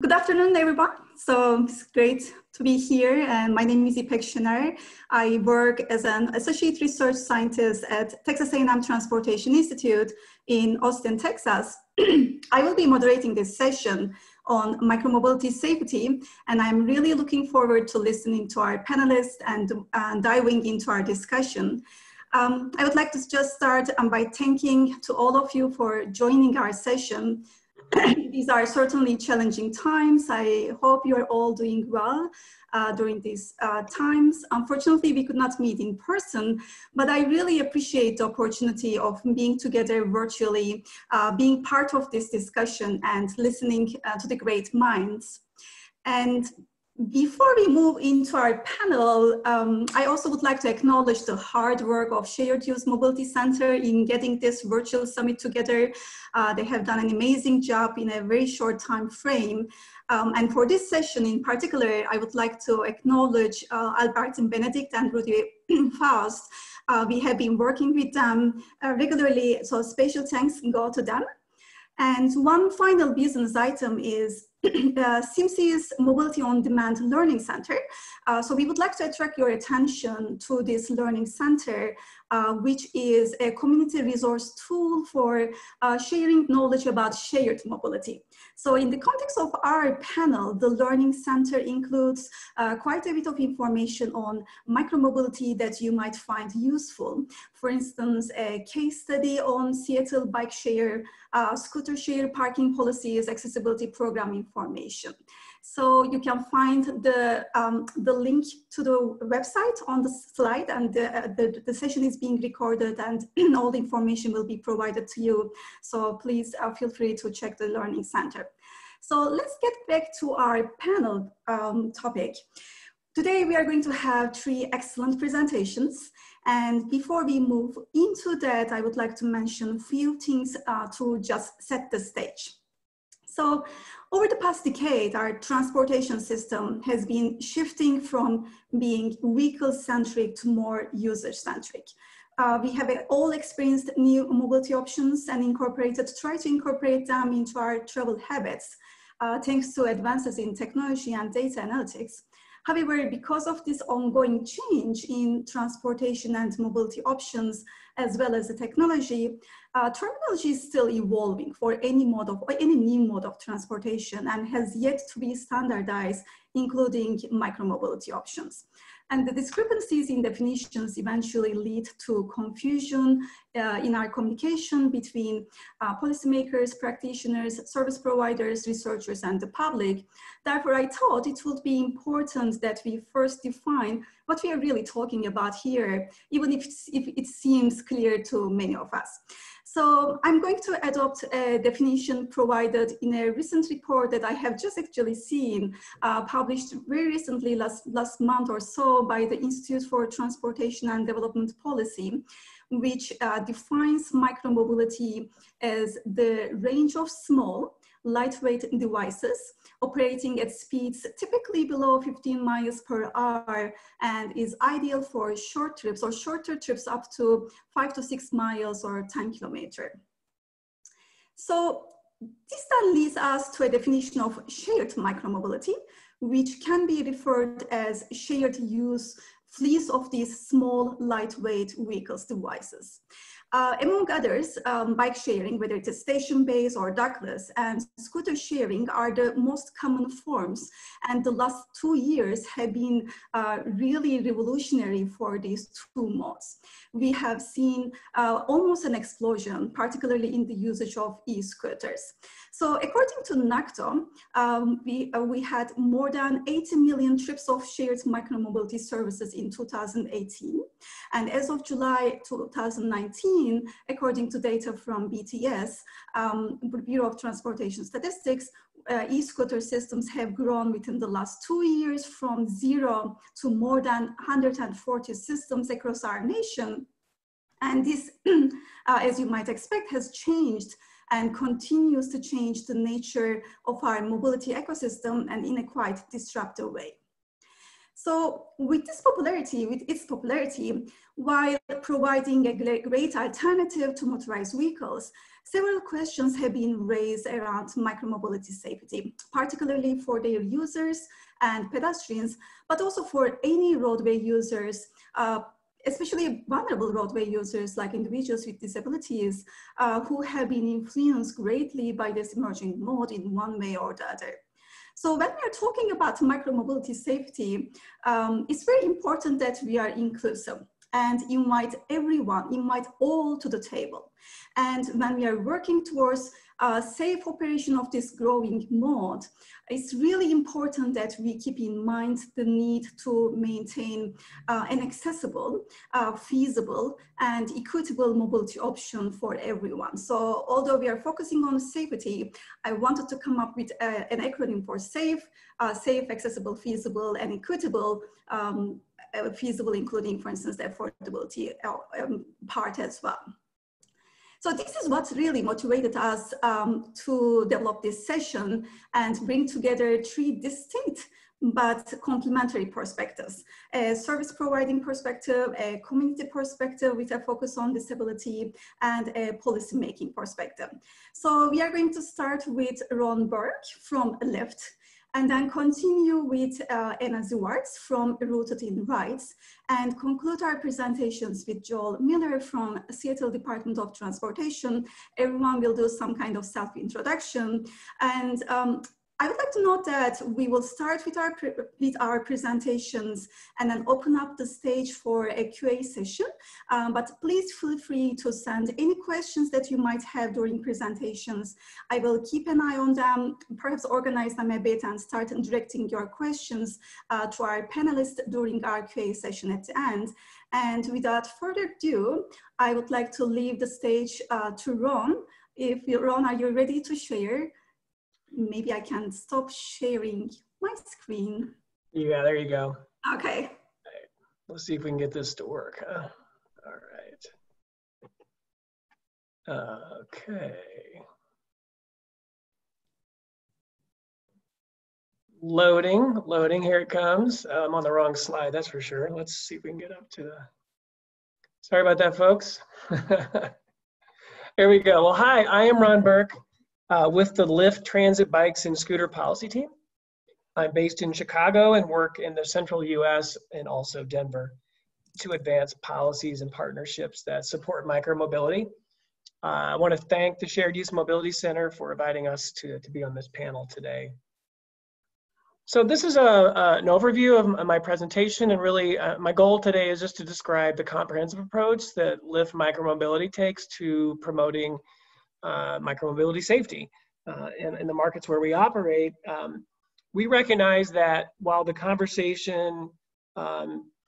Good afternoon, everyone. So it's great to be here. And my name is Ipek Shenar. I work as an associate research scientist at Texas A&M Transportation Institute in Austin, Texas. I will be moderating this session on micromobility safety, and I'm really looking forward to listening to our panelists and diving into our discussion. I would like to just start by thanking to all of you for joining our session. These are certainly challenging times. I hope you are all doing well during these times. Unfortunately, we could not meet in person, but I really appreciate the opportunity of being together virtually, being part of this discussion and listening to the great minds. And before we move into our panel, I also would like to acknowledge the hard work of Shared Use Mobility Center in getting this virtual summit together. They have done an amazing job in a very short time frame. And for this session in particular, I would like to acknowledge Albert and Benedict and Rudy Faust. We have been working with them regularly, so special thanks go to them. And one final business item is SIMC's Mobility on Demand Learning Center. So we would like to attract your attention to this learning center, which is a community resource tool for sharing knowledge about shared mobility. So in the context of our panel, the learning center includes quite a bit of information on micromobility that you might find useful. For instance, a case study on Seattle bike share, scooter share, parking policies, accessibility program information. So you can find the link to the website on the slide, and the session is being recorded and all the information will be provided to you. So please feel free to check the Learning Center. So let's get back to our panel topic. Today we are going to have three excellent presentations. And before we move into that, I would like to mention a few things to just set the stage. So over the past decade, our transportation system has been shifting from being vehicle-centric to more user-centric. We have all experienced new mobility options and tried to incorporate them into our travel habits, thanks to advances in technology and data analytics. However, because of this ongoing change in transportation and mobility options, as well as the technology, terminology is still evolving for any new mode of transportation and has yet to be standardized, including micromobility options. And the discrepancies in definitions eventually lead to confusion in our communication between policymakers, practitioners, service providers, researchers, and the public. Therefore, I thought it would be important that we first define what we are really talking about here, even if it seems clear to many of us. So I'm going to adopt a definition provided in a recent report that I have just actually seen, published very recently, last month or so, by the Institute for Transportation and Development Policy, which defines micromobility as the range of small, lightweight devices operating at speeds typically below 15 miles per hour and is ideal for short trips or shorter trips up to 5 to 6 miles or 10 kilometers. So this then leads us to a definition of shared micromobility, which can be referred as shared use fleets of these small, lightweight vehicles devices. Among others, bike sharing, whether it is station-based or dockless, and scooter sharing are the most common forms. And the last 2 years have been really revolutionary for these two modes. We have seen almost an explosion, particularly in the usage of e-scooters. So according to NACTO, we had more than 80 million trips of shared micromobility services in 2018. And as of July 2019, according to data from BTS, Bureau of Transportation Statistics, e-scooter systems have grown within the last 2 years from 0 to more than 140 systems across our nation. And this, as you might expect, has changed and continues to change the nature of our mobility ecosystem and in a quite disruptive way. So with its popularity, while providing a great alternative to motorized vehicles, Several questions have been raised around micromobility safety, particularly for their users and pedestrians, but also for any roadway users, especially vulnerable roadway users like individuals with disabilities who have been influenced greatly by this emerging mode in one way or the other. So when we're talking about micromobility safety, it's very important that we are inclusive and invite everyone, invite all to the table. And when we are working towards safe operation of this growing mode, it's really important that we keep in mind the need to maintain an accessible, feasible, and equitable mobility option for everyone. So although we are focusing on safety, I wanted to come up with an acronym for SAFE, safe, accessible, feasible, and equitable, feasible including, for instance, the affordability part as well. So this is what really motivated us to develop this session and bring together three distinct but complementary perspectives, a service providing perspective, a community perspective with a focus on disability, and a policy making perspective. So we are going to start with Ron Burke from Lyft, and then continue with Anna Zivarts from Rooted in Rights, and conclude our presentations with Joel Miller from Seattle Department of Transportation. Everyone will do some kind of self-introduction. And I would like to note that we will start with our presentations and then open up the stage for a QA session. But please feel free to send any questions that you might have during presentations. I will keep an eye on them, perhaps organize them a bit, and start directing your questions to our panelists during our QA session at the end. And without further ado, I would like to leave the stage to Ron. Ron, are you ready to share? Maybe I can stop sharing my screen. Yeah, there you go. Okay. All right. Let's see if we can get this to work. Huh? All right. Okay. Loading, loading. Here it comes. I'm on the wrong slide, that's for sure. Let's see if we can get up to the. Sorry about that, folks. Here we go. Well, hi, I am Ron Burke. With the Lyft Transit Bikes and Scooter Policy Team. I'm based in Chicago and work in the central US and also Denver to advance policies and partnerships that support micromobility. I want to thank the Shared Use Mobility Center for inviting us to be on this panel today. So this is an overview of my presentation, and really my goal today is just to describe the comprehensive approach that Lyft micromobility takes to promoting micromobility safety in the markets where we operate. We recognize that while the conversation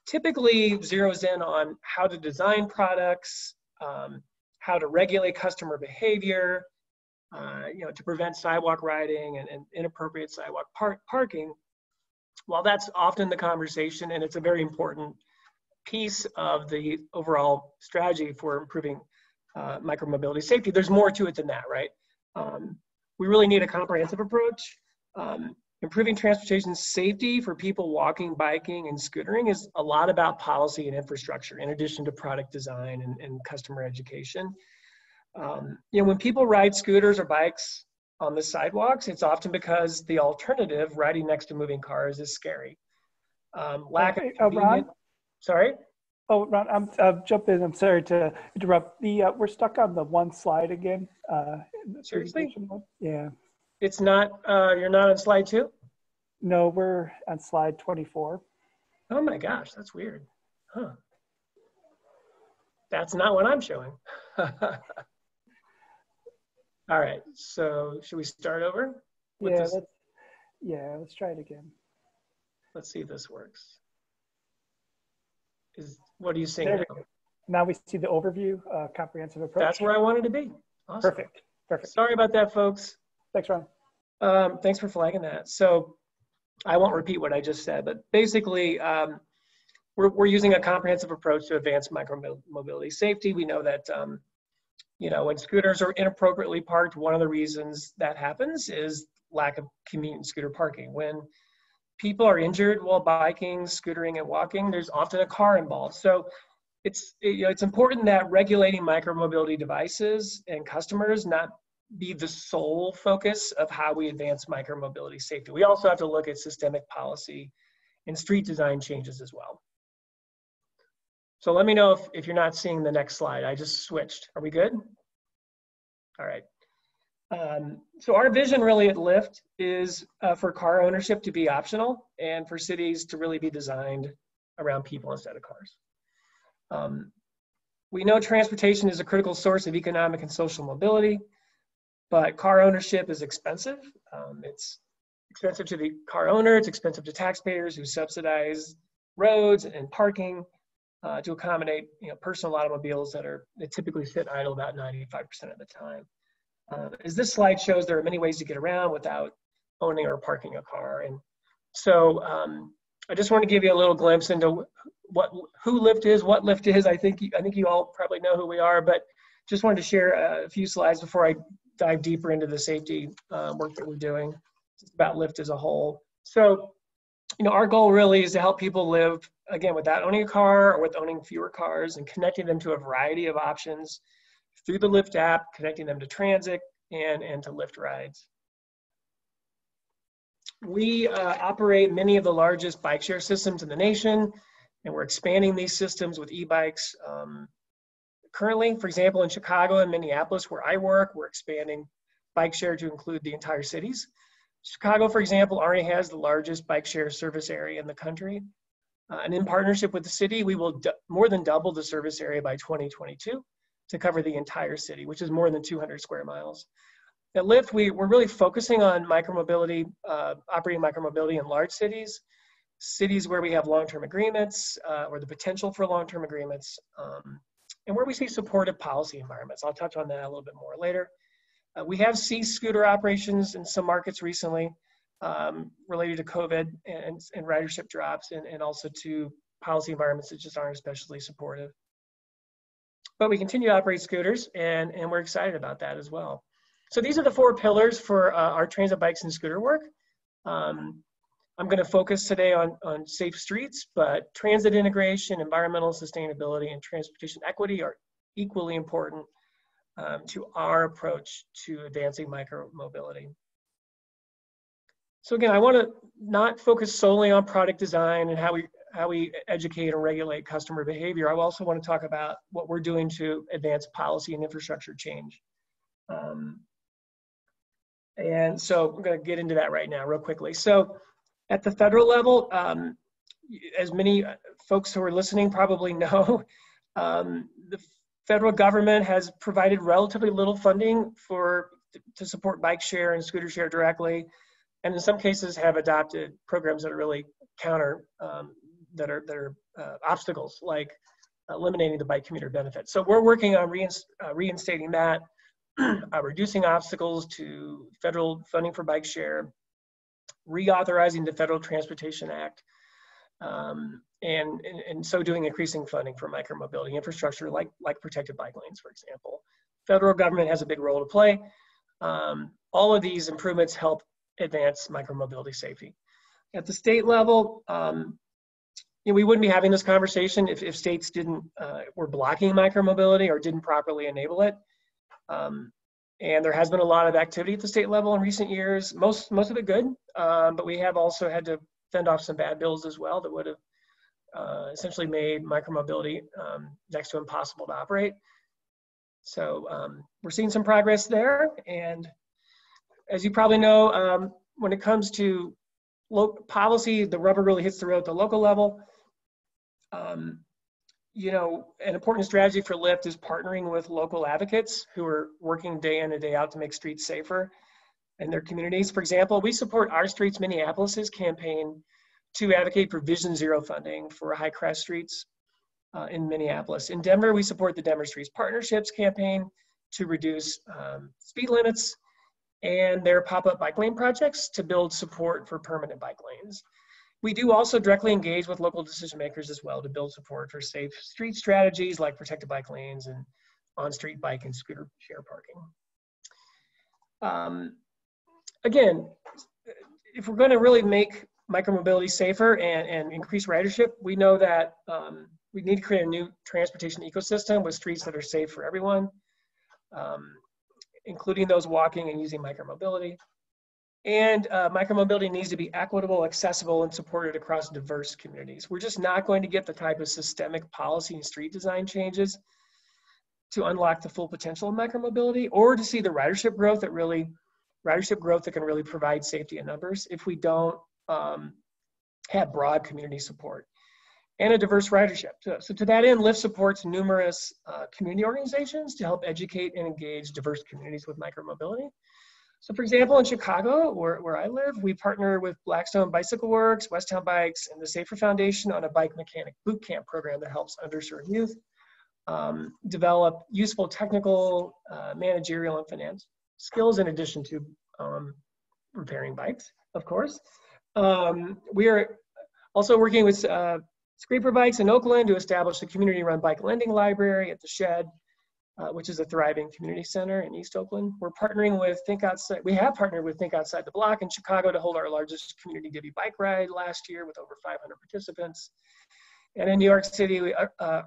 typically zeroes in on how to design products, how to regulate customer behavior, you know, to prevent sidewalk riding and inappropriate sidewalk parking, while that's often the conversation, and it's a very important piece of the overall strategy for improving micromobility safety, there's more to it than that, right? We really need a comprehensive approach. Improving transportation safety for people walking, biking, and scootering is a lot about policy and infrastructure, in addition to product design and customer education. You know, when people ride scooters or bikes on the sidewalks, it's often because the alternative, riding next to moving cars, is scary. Lack of convenience. Sorry? Oh, Ron, I'm jumping in. I'm sorry to interrupt. We're stuck on the one slide again. Seriously? Yeah. It's not, you're not on slide 2? No, we're on slide 24. Oh my gosh, that's weird. Huh. That's not what I'm showing. All right, so should we start over? With this? Let's try it again. Let's see if this works. What are you seeing now? Now we see the overview, comprehensive approach. That's where I wanted to be. Awesome. Perfect, perfect. Sorry about that, folks. Thanks, Ron. Thanks for flagging that. So I won't repeat what I just said, but basically we're using a comprehensive approach to advance micromobility safety. We know that, you know, when scooters are inappropriately parked, one of the reasons that happens is lack of convenient scooter parking. When people are injured while biking, scootering, and walking, there's often a car involved. So It's important that regulating micromobility devices and customers not be the sole focus of how we advance micromobility safety. We also have to look at systemic policy and street design changes as well. So let me know if you're not seeing the next slide. I just switched. Are we good? All right. So our vision really at Lyft is for car ownership to be optional and for cities to really be designed around people instead of cars. We know transportation is a critical source of economic and social mobility, but car ownership is expensive. It's expensive to the car owner, it's expensive to taxpayers who subsidize roads and parking to accommodate personal automobiles that typically sit idle about 95% of the time. As this slide shows, there are many ways to get around without owning or parking a car. And so I just want to give you a little glimpse into who Lyft is, what Lyft is. I think you all probably know who we are, but just wanted to share a few slides before I dive deeper into the safety work that we're doing about Lyft as a whole. So, our goal really is to help people live, again, without owning a car or with owning fewer cars, and connecting them to a variety of options through the Lyft app, connecting them to transit and to Lyft rides. We operate many of the largest bike share systems in the nation, and we're expanding these systems with e-bikes. Currently, for example, in Chicago and Minneapolis, where I work, we're expanding bike share to include the entire cities. Chicago, for example, already has the largest bike share service area in the country. And in partnership with the city, we will more than double the service area by 2022 to cover the entire city, which is more than 200 square miles. At Lyft, we're really focusing on micromobility, operating micromobility in large cities, cities where we have long-term agreements or the potential for long-term agreements, and where we see supportive policy environments. I'll touch on that a little bit more later. We have ceased scooter operations in some markets recently related to COVID and ridership drops and also to policy environments that just aren't especially supportive. But we continue to operate scooters and we're excited about that as well. So these are the four pillars for our transit bikes and scooter work. I'm going to focus today on safe streets, but transit integration, environmental sustainability, and transportation equity are equally important to our approach to advancing micromobility. So again, I want to not focus solely on product design and how we educate and regulate customer behavior. I also want to talk about what we're doing to advance policy and infrastructure change. And so I'm going to get into that right now real quickly. So at the federal level, as many folks who are listening probably know, the federal government has provided relatively little funding to support bike share and scooter share directly, and in some cases have adopted programs that are really counter, that are obstacles, like eliminating the bike commuter benefit. So we're working on reinstating that, reducing obstacles to federal funding for bike share, reauthorizing the Federal Transportation Act, and in so doing increasing funding for micromobility infrastructure like protected bike lanes, for example. Federal government has a big role to play. All of these improvements help advance micromobility safety. At the state level, we wouldn't be having this conversation if states were blocking micromobility or didn't properly enable it. And there has been a lot of activity at the state level in recent years, most of it good, but we have also had to fend off some bad bills as well that would have essentially made micromobility next to impossible to operate. So we're seeing some progress there. And as you probably know, when it comes to local policy, the rubber really hits the road at the local level. An important strategy for Lyft is partnering with local advocates who are working day in and day out to make streets safer in their communities. For example, we support Our Streets Minneapolis's campaign to advocate for Vision Zero funding for high crash streets in Minneapolis. In Denver, we support the Denver Streets Partnerships campaign to reduce speed limits and their pop-up bike lane projects to build support for permanent bike lanes. We do also directly engage with local decision makers as well to build support for safe street strategies like protected bike lanes and on-street bike and scooter share parking. Again, if we're going to really make micromobility safer and increase ridership, we know that we need to create a new transportation ecosystem with streets that are safe for everyone, including those walking and using micromobility. And micromobility needs to be equitable, accessible, and supported across diverse communities. We're just not going to get the type of systemic policy and street design changes to unlock the full potential of micromobility, or to see the ridership growth that can really provide safety in numbers if we don't have broad community support and a diverse ridership. So to that end, Lyft supports numerous community organizations to help educate and engage diverse communities with micromobility. So for example, in Chicago, where I live, we partner with Blackstone Bicycle Works, Westtown Bikes, and the Safer Foundation on a bike mechanic boot camp program that helps underserved youth develop useful technical, managerial, and finance skills in addition to repairing bikes, of course. We are also working with Scraper Bikes in Oakland to establish a community-run bike lending library at the Shed, which is a thriving community center in East Oakland. We're partnering with Think Outside the Block in Chicago to hold our largest community Divvy bike ride last year with over 500 participants. And in New York City,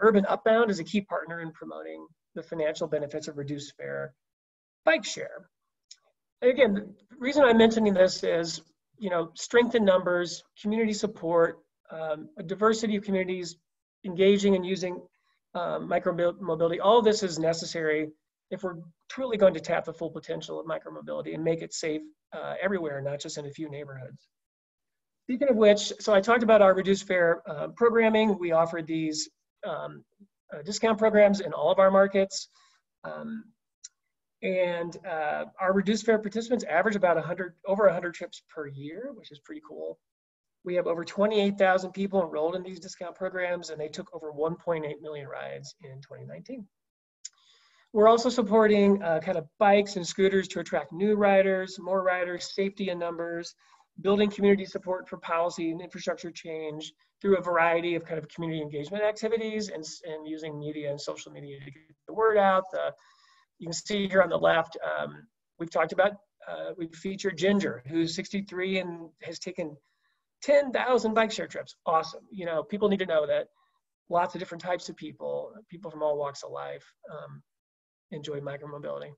Urban Upbound is a key partner in promoting the financial benefits of reduced fare bike share. And again, the reason I'm mentioning this is, you know, strength in numbers, community support, a diversity of communities engaging and using micromobility, all this is necessary if we're truly going to tap the full potential of micromobility and make it safe everywhere, not just in a few neighborhoods. Speaking of which, so I talked about our reduced fare programming. We offered these discount programs in all of our markets. Our reduced fare participants average about over 100 trips per year, which is pretty cool. We have over 28,000 people enrolled in these discount programs, and they took over 1.8 million rides in 2019. We're also supporting kind of bikes and scooters to attract new riders, more riders, safety in numbers, building community support for policy and infrastructure change through a variety of kind of community engagement activities and using media and social media to get the word out. You can see here on the left, we've talked about, we've featured Ginger, who's 63 and has taken 10,000 bike share trips. Awesome. You know, people need to know that lots of different types of people, people from all walks of life, enjoy micromobility.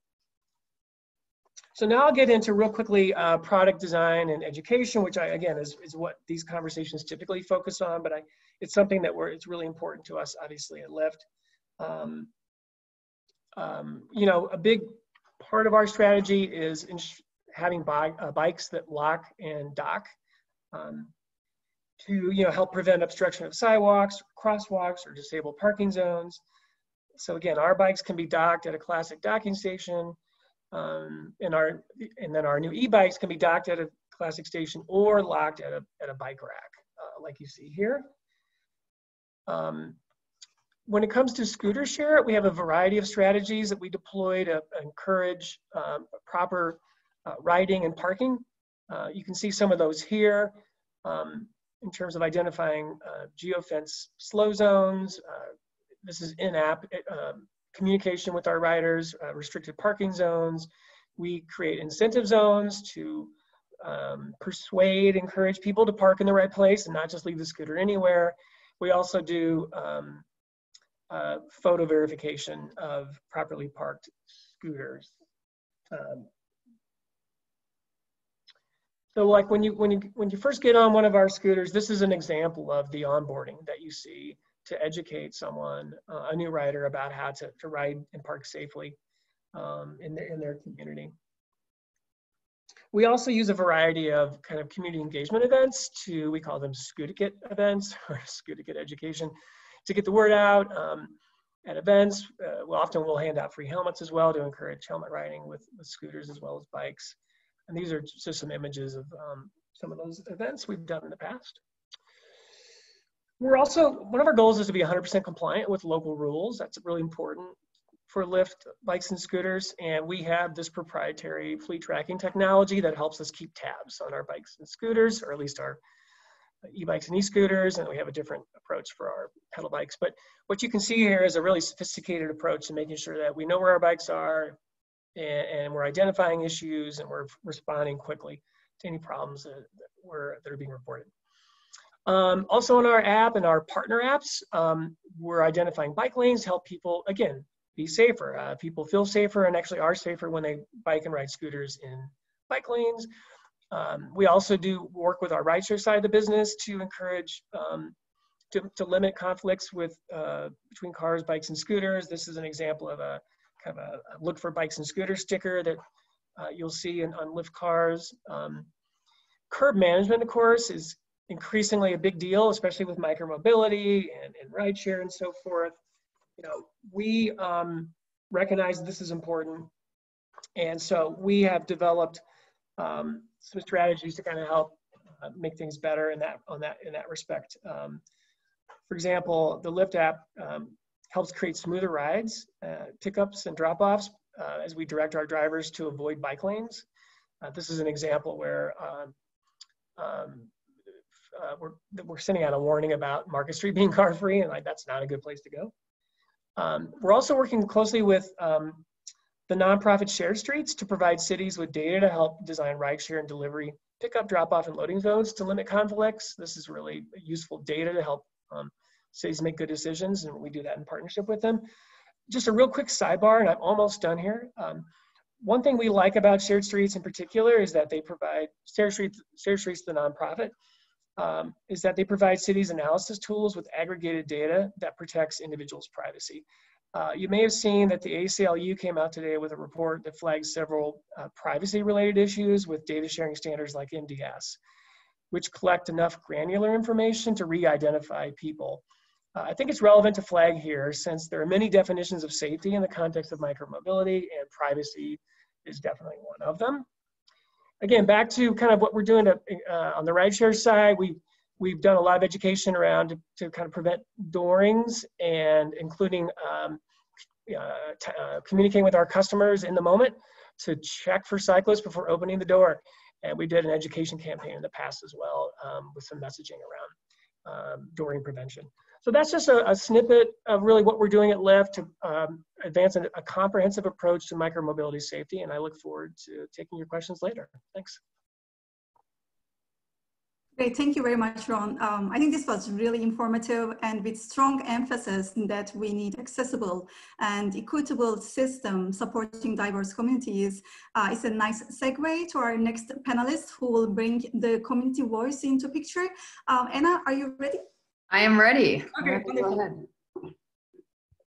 So now I'll get into real quickly product design and education, which again is what these conversations typically focus on, but it's something that it's really important to us, obviously, at Lyft. You know, a big part of our strategy is having bikes that lock and dock, to, you know, help prevent obstruction of sidewalks, crosswalks, or disabled parking zones. So again, our bikes can be docked at a classic docking station, and then our new e-bikes can be docked at a classic station or locked at a bike rack, like you see here. When it comes to scooter share, we have a variety of strategies that we deploy to encourage proper riding and parking. You can see some of those here in terms of identifying geofence slow zones. This is in-app communication with our riders, restricted parking zones. We create incentive zones to encourage people to park in the right place and not just leave the scooter anywhere. We also do photo verification of properly parked scooters. So like when you first get on one of our scooters, this is an example of the onboarding that you see to educate someone, a new rider, about how to ride and park safely in their community. We also use a variety of kind of community engagement events we call them Scooticket events or Scooticket education, to get the word out at events. We'll often hand out free helmets as well to encourage helmet riding with scooters as well as bikes. And these are just some images of some of those events we've done in the past. We're also, one of our goals is to be 100% compliant with local rules. That's really important for Lyft bikes and scooters. And we have this proprietary fleet tracking technology that helps us keep tabs on our bikes and scooters, or at least our e-bikes and e-scooters. And we have a different approach for our pedal bikes. But what you can see here is a really sophisticated approach to making sure that we know where our bikes are, and we're identifying issues and we're responding quickly to any problems that are being reported. Also in our app and our partner apps, we're identifying bike lanes to help people, again, be safer. People feel safer and actually are safer when they bike and ride scooters in bike lanes. We also do work with our rideshare side of the business to encourage, to limit conflicts with, between cars, bikes, and scooters. This is an example of a kind of a look for bikes and scooters sticker that you'll see on Lyft cars. Curb management, of course, is increasingly a big deal, especially with micromobility and rideshare and so forth. You know, we recognize this is important, and so we have developed some strategies to kind of help make things better in that in that respect. For example, the Lyft app helps create smoother rides, pickups, and drop-offs as we direct our drivers to avoid bike lanes. This is an example where we're sending out a warning about Market Street being car-free, and like that's not a good place to go. We're also working closely with the nonprofit Shared Streets to provide cities with data to help design rideshare and delivery, pickup, drop-off, and loading zones to limit conflicts. This is really useful data to help cities make good decisions, and we do that in partnership with them. Just a real quick sidebar, and I'm almost done here. One thing we like about Shared Streets in particular is that they provide, Shared Streets the nonprofit, is that they provide cities analysis tools with aggregated data that protects individuals' privacy. You may have seen that the ACLU came out today with a report that flags several privacy-related issues with data sharing standards like MDS, which collect enough granular information to re-identify people. I think it's relevant to flag here since there are many definitions of safety in the context of micromobility, and privacy is definitely one of them. Again, back to kind of what we're doing to, on the rideshare side, we've done a lot of education around to kind of prevent doorings and including communicating with our customers in the moment to check for cyclists before opening the door. And we did an education campaign in the past as well with some messaging around dooring prevention. So that's just a snippet of really what we're doing at Lyft to advance a comprehensive approach to micromobility safety, and I look forward to taking your questions later. Thanks. Great, thank you very much, Ron. I think this was really informative and with strong emphasis that we need accessible and equitable system supporting diverse communities. It's a nice segue to our next panelist who will bring the community voice into picture. Anna, are you ready? I am ready. Okay, go ahead.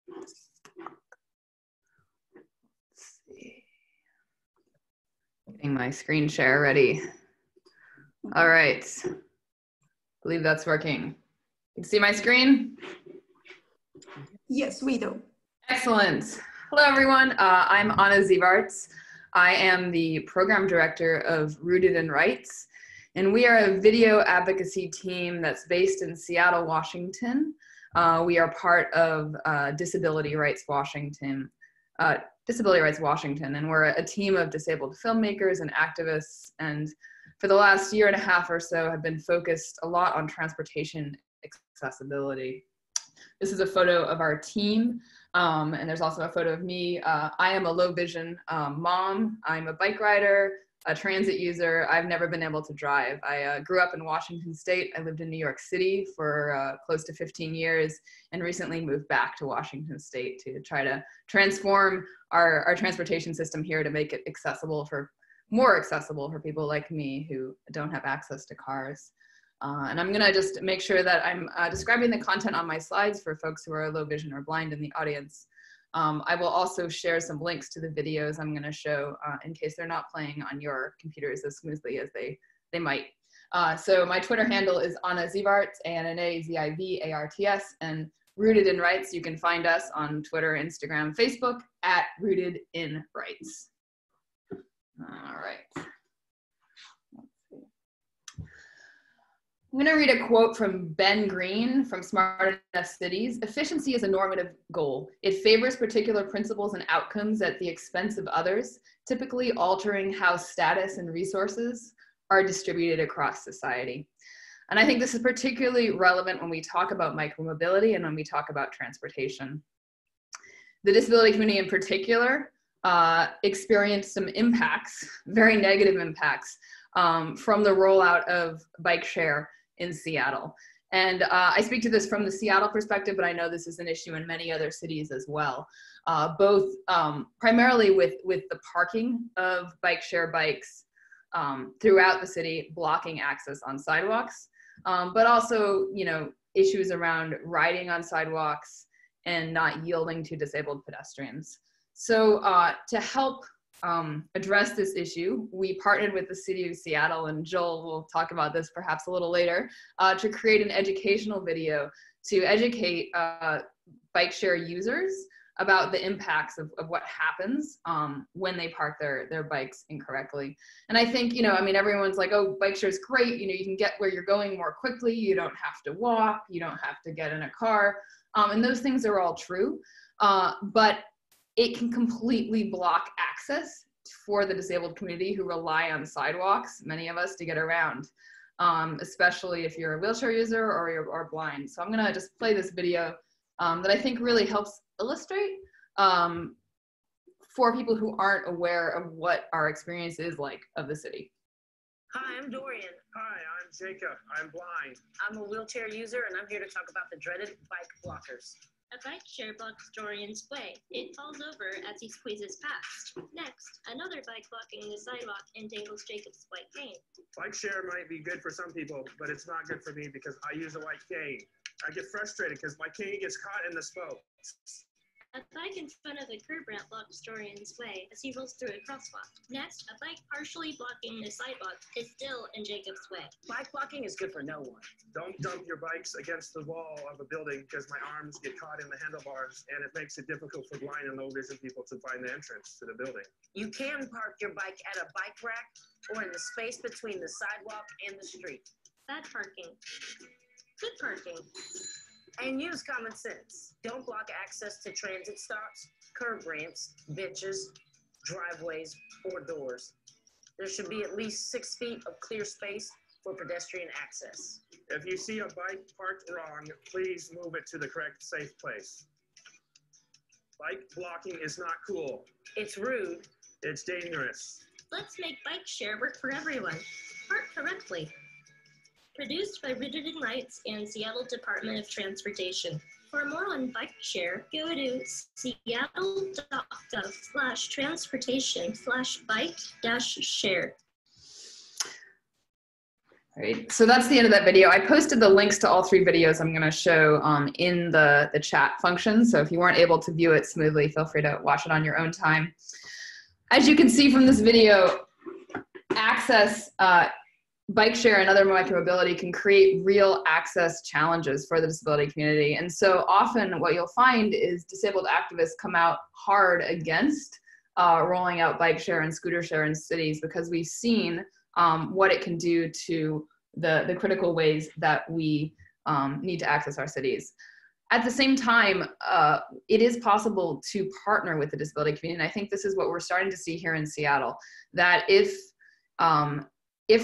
Let's see. Getting my screen share ready. All right. I believe that's working. You can see my screen? Yes, we do. Excellent. Hello, everyone. I'm Anna Zivarts. I am the program director of Rooted in Rights. And we are a video advocacy team that's based in Seattle, Washington. We are part of Disability Rights Washington, and we're a team of disabled filmmakers and activists, and for the last year and a half or so have been focused a lot on transportation accessibility. This is a photo of our team, and there's also a photo of me. I am a low vision mom. I'm a bike rider, a transit user. I've never been able to drive. I grew up in Washington State. I lived in New York City for close to 15 years and recently moved back to Washington State to try to transform our transportation system here to make it accessible for, more accessible for people like me who don't have access to cars. And I'm gonna just make sure that I'm describing the content on my slides for folks who are low vision or blind in the audience. I will also share some links to the videos I'm going to show in case they're not playing on your computers as smoothly as they might. So my Twitter handle is Anna Zivarts, A-N-N-A-Z-I-V-A-R-T-S, and Rooted in Rights, you can find us on Twitter, Instagram, Facebook, at Rooted in Rights. All right. I'm going to read a quote from Ben Green from Smart Enough Cities. Efficiency is a normative goal. It favors particular principles and outcomes at the expense of others, typically altering how status and resources are distributed across society. And I think this is particularly relevant when we talk about micromobility and when we talk about transportation. The disability community in particular experienced some impacts, very negative impacts, from the rollout of bike share in Seattle. And I speak to this from the Seattle perspective, but I know this is an issue in many other cities as well, both primarily with the parking of bike share bikes throughout the city, blocking access on sidewalks, but also, you know, issues around riding on sidewalks and not yielding to disabled pedestrians. So to help address this issue, we partnered with the City of Seattle, and Joel will talk about this perhaps a little later, to create an educational video to educate bike share users about the impacts of what happens when they park their bikes incorrectly. And I think, you know, I mean, everyone's like, oh, bike share is great. You know, you can get where you're going more quickly. You don't have to walk. You don't have to get in a car. And those things are all true. But it can completely block access for the disabled community who rely on sidewalks, many of us, to get around, especially if you're a wheelchair user or you're blind. So I'm gonna just play this video that I think really helps illustrate for people who aren't aware of what our experience is like of the city. Hi, I'm Dorian. Hi, I'm Jacob. I'm blind. I'm a wheelchair user, and I'm here to talk about the dreaded bike blockers. A bike share blocks Dorian's way. It falls over as he squeezes past. Next, another bike blocking the sidewalk entangles Jacob's white cane. Bike share might be good for some people, but it's not good for me because I use a white cane. I get frustrated because my cane gets caught in the smoke. A bike in front of the curb ramp blocks Dorian's way as he rolls through a crosswalk. Next, a bike partially blocking the sidewalk is still in Jacob's way. Bike blocking is good for no one. Don't dump your bikes against the wall of a building because my arms get caught in the handlebars, and it makes it difficult for blind and low vision people to find the entrance to the building. You can park your bike at a bike rack or in the space between the sidewalk and the street. Bad parking. Good parking. And use common sense. Don't block access to transit stops, curb ramps, benches, driveways, or doors. There should be at least 6 feet of clear space for pedestrian access. If you see a bike parked wrong, please move it to the correct safe place. Bike blocking is not cool. It's rude. It's dangerous. Let's make bike share work for everyone. Park correctly. Produced by Rooted in Rights and Seattle Department of Transportation. For more on bike share, go to seattle.gov/transportation/bike-share. All right, so that's the end of that video. I posted the links to all three videos I'm going to show in the chat function. So if you weren't able to view it smoothly, feel free to watch it on your own time. As you can see from this video, access bike share and other micromobility can create real access challenges for the disability community. And so often what you'll find is disabled activists come out hard against rolling out bike share and scooter share in cities, because we've seen what it can do to the critical ways that we need to access our cities. At the same time, it is possible to partner with the disability community. And I think this is what we're starting to see here in Seattle, that if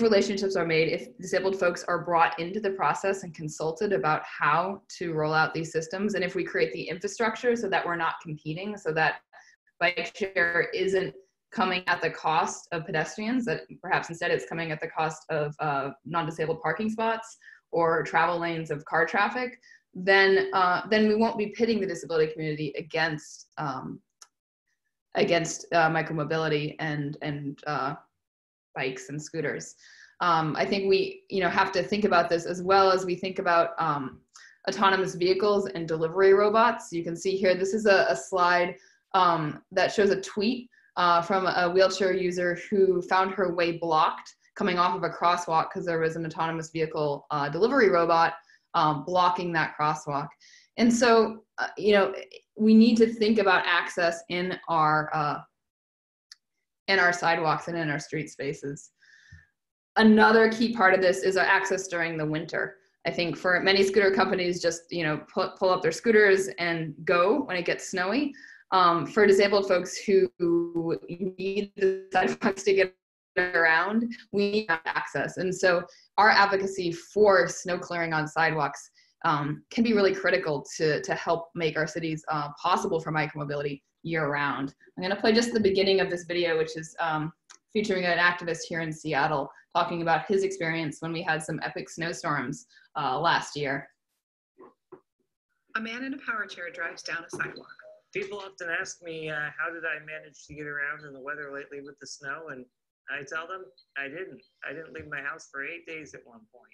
relationships are made, if disabled folks are brought into the process and consulted about how to roll out these systems, and if we create the infrastructure so that we're not competing, so that bike share isn't coming at the cost of pedestrians, that perhaps instead it's coming at the cost of non-disabled parking spots or travel lanes of car traffic, then we won't be pitting the disability community against micromobility and bikes and scooters. I think we, you know, have to think about this as well as we think about autonomous vehicles and delivery robots. You can see here, this is a slide that shows a tweet from a wheelchair user who found her way blocked coming off of a crosswalk because there was an autonomous vehicle delivery robot blocking that crosswalk. And so, you know, we need to think about access in our sidewalks and in our street spaces. Another key part of this is our access during the winter. I think for many scooter companies, just, you know, pull up their scooters and go when it gets snowy. For disabled folks who need the sidewalks to get around, we need access. And so our advocacy for snow clearing on sidewalks can be really critical to help make our cities possible for micromobility year round. I'm going to play just the beginning of this video, which is featuring an activist here in Seattle talking about his experience when we had some epic snowstorms last year. A man in a power chair drives down a sidewalk. People often ask me, how did I manage to get around in the weather lately with the snow? And I tell them, I didn't. I didn't leave my house for 8 days at one point.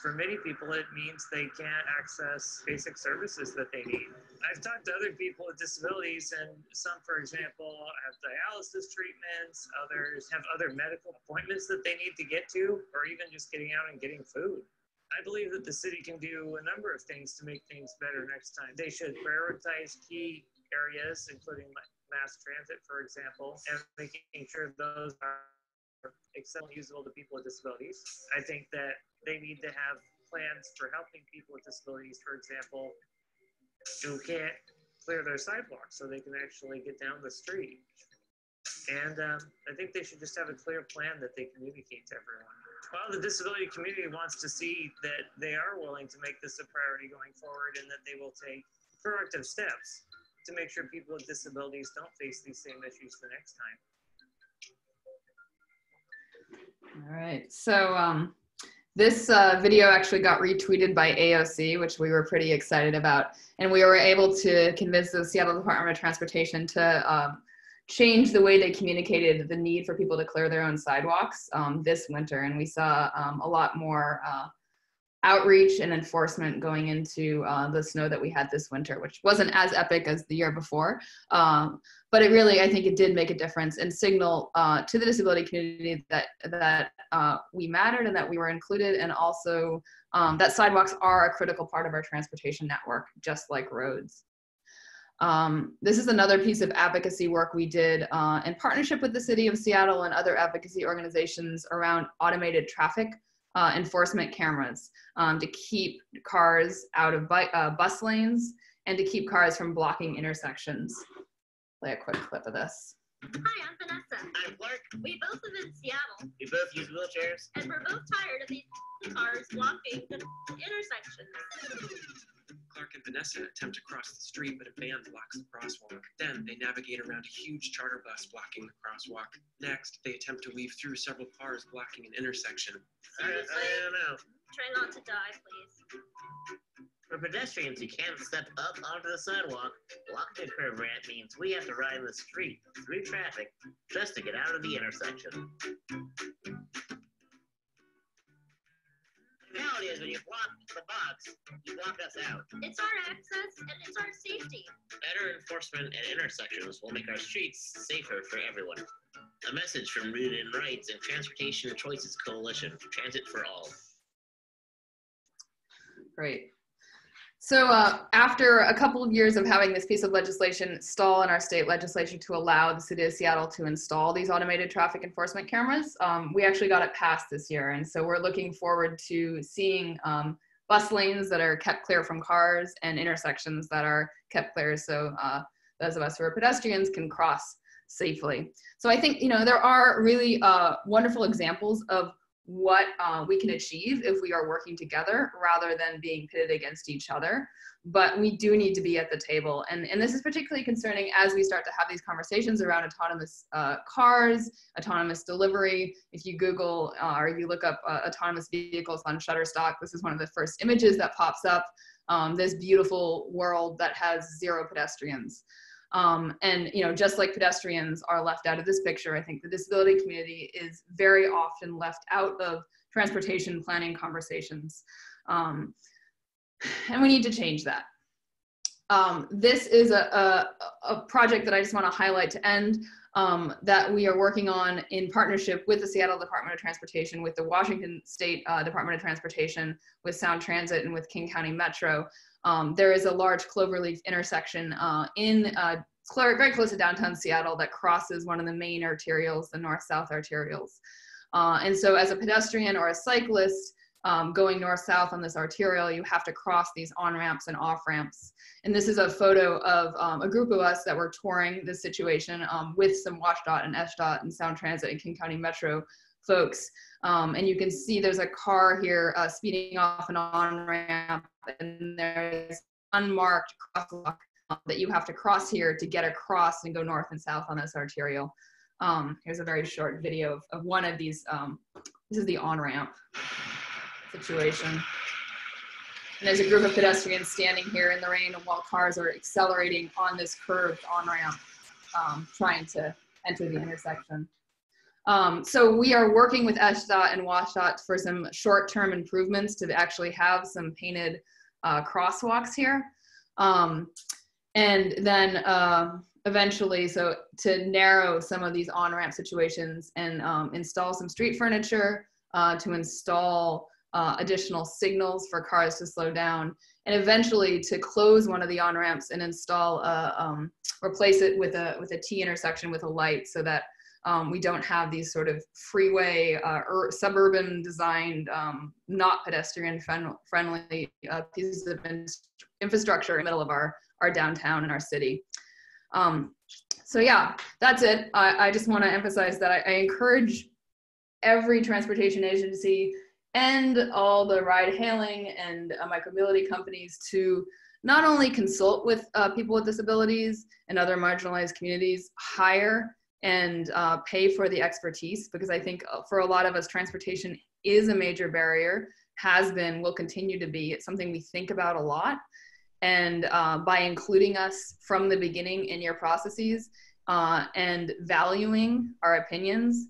For many people, it means they can't access basic services that they need. I've talked to other people with disabilities, and some, for example, have dialysis treatments, others have other medical appointments that they need to get to, or even just getting out and getting food. I believe that the city can do a number of things to make things better next time. They should prioritize key areas, including mass transit, for example, and making sure those are accessible, usable to people with disabilities. I think that they need to have plans for helping people with disabilities, for example, who can't clear their sidewalks so they can actually get down the street. And I think they should just have a clear plan that they communicate to everyone. While the disability community wants to see that they are willing to make this a priority going forward and that they will take proactive steps to make sure people with disabilities don't face these same issues the next time. All right, so this video actually got retweeted by AOC, which we were pretty excited about. And we were able to convince the Seattle Department of Transportation to change the way they communicated the need for people to clear their own sidewalks this winter. And we saw a lot more outreach and enforcement going into the snow that we had this winter, which wasn't as epic as the year before. But it really, I think it did make a difference and signal to the disability community that, we mattered and that we were included, and also that sidewalks are a critical part of our transportation network, just like roads. This is another piece of advocacy work we did in partnership with the City of Seattle and other advocacy organizations around automated traffic enforcement cameras to keep cars out of bus lanes and to keep cars from blocking intersections. Play a quick clip of this. Hi, I'm Vanessa. I'm Clark. We both live in Seattle. We both use wheelchairs. And we're both tired of these cars blocking the intersections. Clark and Vanessa attempt to cross the street, but a van blocks the crosswalk. Then they navigate around a huge charter bus blocking the crosswalk. Next, they attempt to weave through several cars blocking an intersection. I don't know. Try not to die, please. For pedestrians who can't step up onto the sidewalk, blocking a curb ramp means we have to ride in the street through traffic just to get out of the intersection. The reality is, when you block the box, you block us out. It's our access and it's our safety. Better enforcement at intersections will make our streets safer for everyone. A message from Rooted in Rights and Transportation Choices Coalition, Transit for All. Great. So after a couple of years of having this piece of legislation stall in our state legislation to allow the City of Seattle to install these automated traffic enforcement cameras, we actually got it passed this year. And so we're looking forward to seeing bus lanes that are kept clear from cars and intersections that are kept clear, so those of us who are pedestrians can cross safely. So I think, you know, there are really wonderful examples of what we can achieve if we are working together rather than being pitted against each other. But we do need to be at the table. And this is particularly concerning as we start to have these conversations around autonomous cars, autonomous delivery. If you Google or you look up autonomous vehicles on Shutterstock, this is one of the first images that pops up, this beautiful world that has zero pedestrians. And, you know, just like pedestrians are left out of this picture, I think the disability community is very often left out of transportation planning conversations. And we need to change that. This is a project that I just want to highlight to end that we are working on in partnership with the Seattle Department of Transportation, with the Washington State Department of Transportation, with Sound Transit, and with King County Metro. There is a large cloverleaf intersection very close to downtown Seattle that crosses one of the main arterials, the north-south arterials. And so as a pedestrian or a cyclist going north-south on this arterial, you have to cross these on-ramps and off-ramps. And this is a photo of a group of us that were touring this situation with some WashDOT and SDOT and Sound Transit and King County Metro folks. And you can see there's a car here speeding off an on-ramp, and there's unmarked crosswalk that you have to cross here to get across and go north and south on this arterial. Here's a very short video of one of these. This is the on-ramp situation. And there's a group of pedestrians standing here in the rain, and while cars are accelerating on this curved on-ramp, trying to enter the intersection. So we are working with SDOT and WashDOT for some short-term improvements to actually have some painted crosswalks here. And then eventually, so to narrow some of these on-ramp situations and install some street furniture, to install additional signals for cars to slow down, and eventually to close one of the on-ramps and install a, replace it with a T intersection with a light, so that we don't have these sort of freeway or suburban designed, not pedestrian friendly pieces of infrastructure in the middle of our downtown and our city. So yeah, that's it. I just want to emphasize that I encourage every transportation agency and all the ride hailing and micromobility companies to not only consult with people with disabilities and other marginalized communities, hire and pay for the expertise, because I think for a lot of us, transportation is a major barrier, has been, will continue to be. It's something we think about a lot. And by including us from the beginning in your processes and valuing our opinions,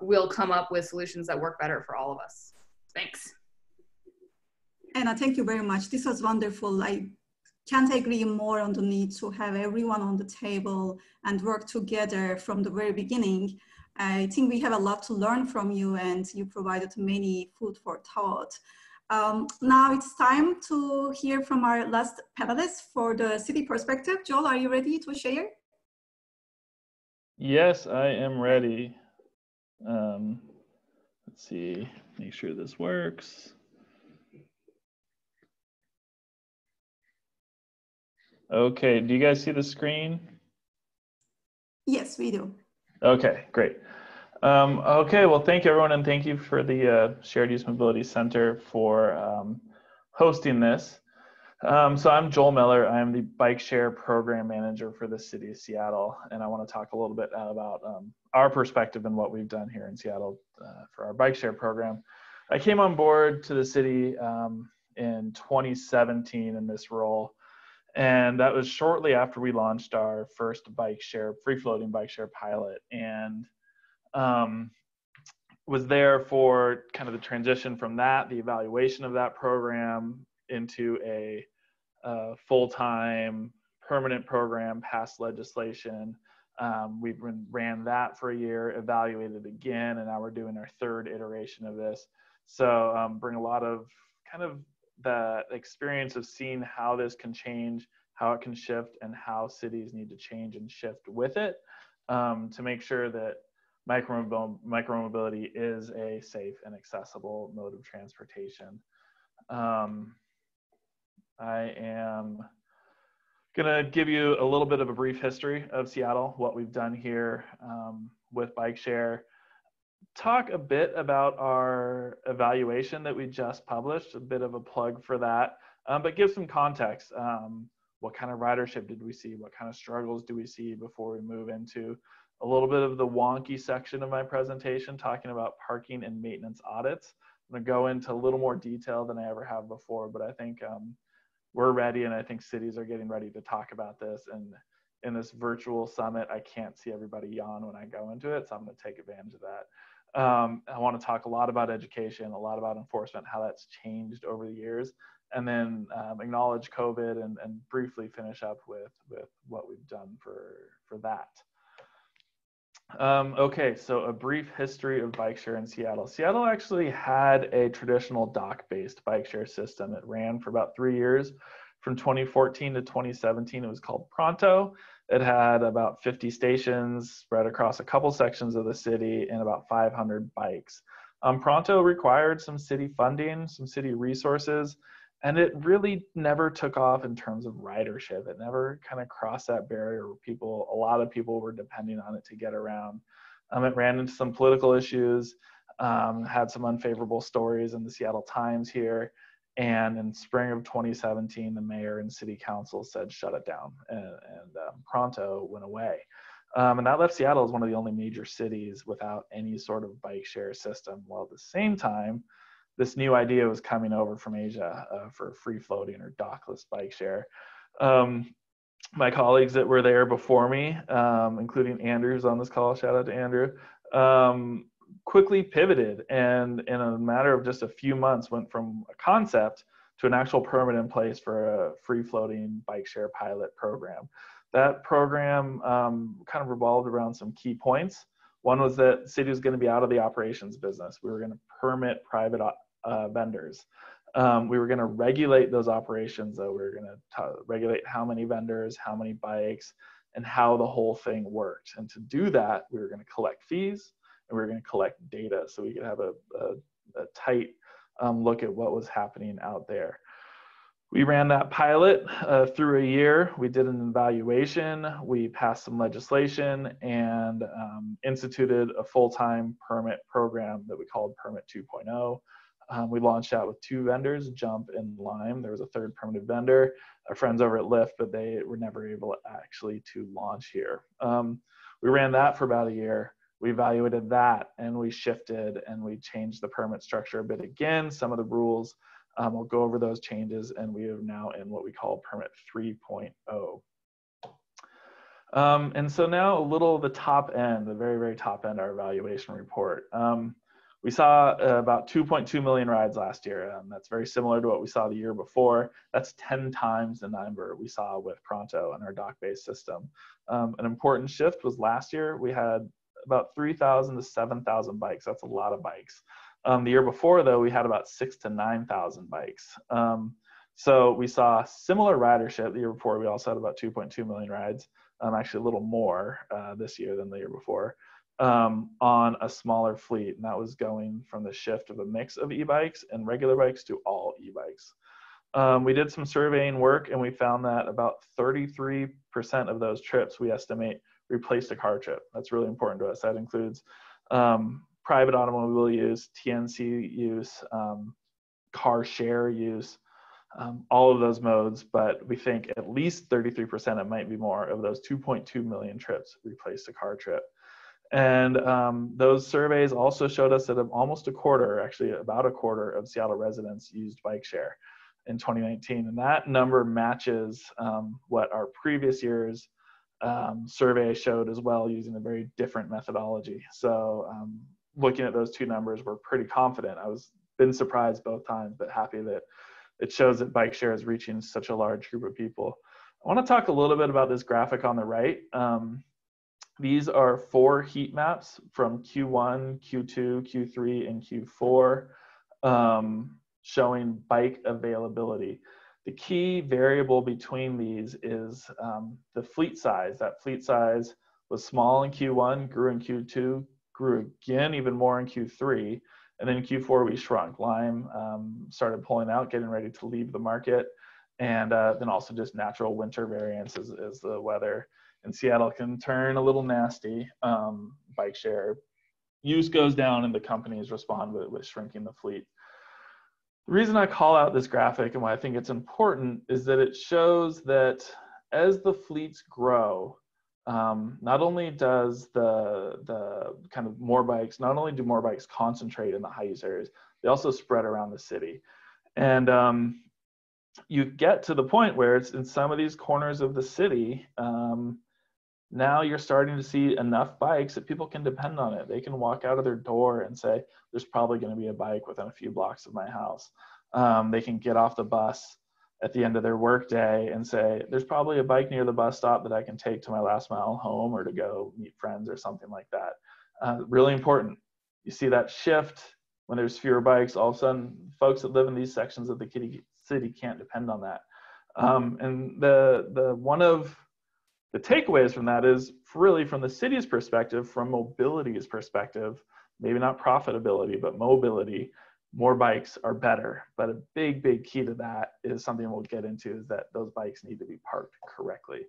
we'll come up with solutions that work better for all of us. Thanks. Anna, thank you very much. This was wonderful. I can't agree more on the need to have everyone on the table and work together from the very beginning. I think we have a lot to learn from you, and you provided many food for thought. Now it's time to hear from our last panelist for the city perspective. Joel, are you ready to share? Yes, I am ready. Let's see, make sure this works. Okay, do you guys see the screen? Yes, we do. Okay, great. Okay, well, thank you everyone, and thank you for the Shared Use Mobility Center for hosting this. So I'm Joel Miller. I am the Bike Share Program Manager for the City of Seattle, and I want to talk a little bit about our perspective and what we've done here in Seattle for our Bike Share program. I came on board to the city in 2017 in this role, and that was shortly after we launched our first bike share, free-floating bike share pilot, and was there for kind of the transition from that, the evaluation of that program into a full-time permanent program, passed legislation. We ran that for a year, evaluated again, and now we're doing our third iteration of this. So bring a lot of kind of the experience of seeing how this can change, how it can shift, and how cities need to change and shift with it to make sure that micromobility is a safe and accessible mode of transportation. I am going to give you a little bit of a brief history of Seattle, what we've done here with Bike Share, talk a bit about our evaluation that we just published, a bit of a plug for that, but give some context. What kind of ridership did we see? What kind of struggles do we see before we move into a little bit of the wonky section of my presentation, talking about parking and maintenance audits. I'm going to go into a little more detail than I ever have before, but I think we're ready, and I think cities are getting ready to talk about this. And in this virtual summit, I can't see everybody yawn when I go into it, so I'm going to take advantage of that. I want to talk a lot about education, a lot about enforcement, how that's changed over the years, and then acknowledge COVID and briefly finish up with what we've done for that. Okay, so a brief history of bike share in Seattle. Seattle actually had a traditional dock-based bike share system. It ran for about 3 years. From 2014 to 2017, it was called Pronto. It had about 50 stations spread across a couple sections of the city and about 500 bikes. Pronto required some city funding, some city resources, and it really never took off in terms of ridership. It never kind of crossed that barrier where people, a lot of people were depending on it to get around. It ran into some political issues, had some unfavorable stories in the Seattle Times here. And in spring of 2017, the mayor and city council said, shut it down, and Pronto went away. And that left Seattle as one of the only major cities without any sort of bike share system. While at the same time, this new idea was coming over from Asia for free floating or dockless bike share. My colleagues that were there before me, including Andrew's on this call, shout out to Andrew, quickly pivoted and in a matter of just a few months went from a concept to an actual permit in place for a free floating bike share pilot program. That program kind of revolved around some key points. One was that the city was going to be out of the operations business. We were going to permit private vendors. We were going to regulate those operations, though. We were going to regulate how many vendors, how many bikes, and how the whole thing worked. And to do that, we were going to collect fees and we were going to collect data so we could have a tight look at what was happening out there. We ran that pilot through a year. We did an evaluation. We passed some legislation and instituted a full-time permit program that we called Permit 2.0. We launched out with 2 vendors, Jump and Lime. There was a third permitted vendor, our friends over at Lyft, but they were never able actually to launch here. We ran that for about a year. We evaluated that and we shifted and we changed the permit structure a bit again, some of the rules. We'll go over those changes, and we are now in what we call Permit 3.0. And so now a little of the top end, the very, very top end, our evaluation report. We saw about 2.2 million rides last year. That's very similar to what we saw the year before. That's 10 times the number we saw with Pronto and our dock-based system. An important shift was last year we had about 3,000 to 7,000 bikes. That's a lot of bikes. The year before, though, we had about 6,000 to 9,000 bikes. So we saw similar ridership. The year before, we also had about 2.2 million rides, actually a little more this year than the year before, on a smaller fleet. And that was going from the shift of a mix of e-bikes and regular bikes to all e-bikes. We did some surveying work, and we found that about 33% of those trips, we estimate, replaced a car trip. That's really important to us. That includes private automobile use, TNC use, car share use, all of those modes, but we think at least 33%, it might be more, of those 2.2 million trips replaced a car trip. And those surveys also showed us that almost a quarter, actually about a quarter of Seattle residents used bike share in 2019. And that number matches what our previous year's survey showed as well, using a very different methodology. So looking at those two numbers, we're pretty confident. I was been surprised both times, but happy that it shows that bike share is reaching such a large group of people. I want to talk a little bit about this graphic on the right. These are 4 heat maps from Q1, Q2, Q3, and Q4 showing bike availability. The key variable between these is the fleet size. That fleet size was small in Q1, grew in Q2, grew again even more in Q3, and then in Q4 we shrunk. Lime started pulling out, getting ready to leave the market, and then also just natural winter variance as the weather in Seattle can turn a little nasty. Bike share use goes down and the companies respond with shrinking the fleet. The reason I call out this graphic and why I think it's important is that it shows that as the fleets grow, not only does the kind of more bikes, not only do more bikes concentrate in the high use areas, they also spread around the city. And you get to the point where it's in some of these corners of the city, now you're starting to see enough bikes that people can depend on it. They can walk out of their door and say, there's probably going to be a bike within a few blocks of my house. They can get off the bus at the end of their workday and say, there's probably a bike near the bus stop that I can take to my last mile home or to go meet friends or something like that. Really important. You see that shift when there's fewer bikes. All of a sudden, folks that live in these sections of the city can't depend on that. And the takeaways from that is really from the city's perspective, from mobility's perspective, maybe not profitability, but mobility, more bikes are better. But a big, big key to that is something we'll get into is that those bikes need to be parked correctly.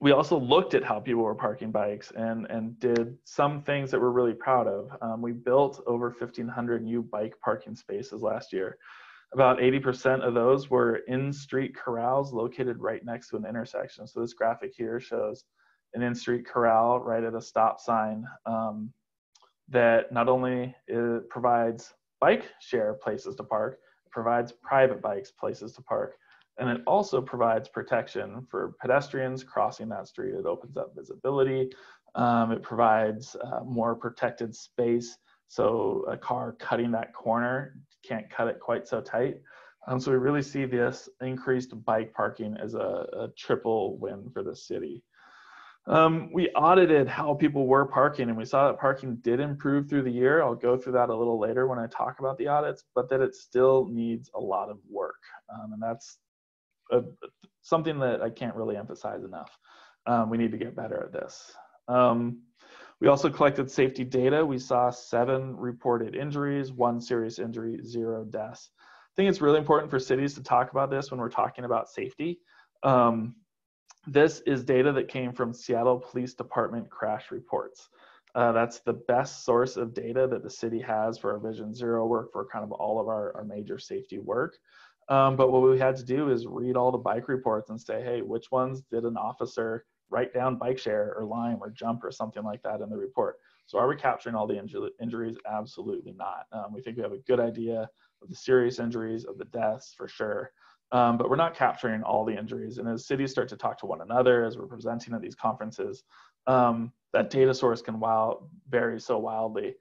We also looked at how people were parking bikes and did some things that we're really proud of. We built over 1,500 new bike parking spaces last year. About 80% of those were in-street corrals located right next to an intersection. So this graphic here shows an in-street corral right at a stop sign that not only provides bike share places to park, it provides private bikes places to park, and it also provides protection for pedestrians crossing that street. It opens up visibility. It provides more protected space, so a car cutting that corner can't cut it quite so tight. So we really see this increased bike parking as a triple win for the city. We audited how people were parking, and we saw that parking did improve through the year. I'll go through that a little later when I talk about the audits, but that it still needs a lot of work. And that's something that I can't really emphasize enough. We need to get better at this. We also collected safety data. We saw 7 reported injuries, 1 serious injury, 0 deaths. I think it's really important for cities to talk about this when we're talking about safety. This is data that came from Seattle Police Department crash reports. That's the best source of data that the city has for our Vision Zero work, for kind of all of our major safety work. But what we had to do is read all the bike reports and say, hey, which ones did an officer write down bike share or Lime or Jump or something like that in the report? So are we capturing all the injuries? Absolutely not. We think we have a good idea of the serious injuries, of the deaths for sure. But we're not capturing all the injuries. And as cities start to talk to one another, as we're presenting at these conferences, that data source can vary so wildly.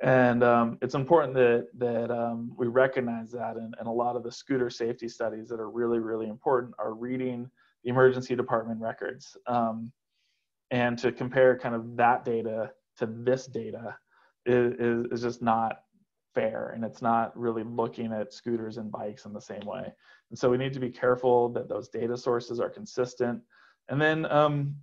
And it's important that we recognize that. And a lot of the scooter safety studies that are really, really important are reading the emergency department records. And to compare kind of that data to this data is just not fair, and it's not really looking at scooters and bikes in the same way. And so we need to be careful that those data sources are consistent. And then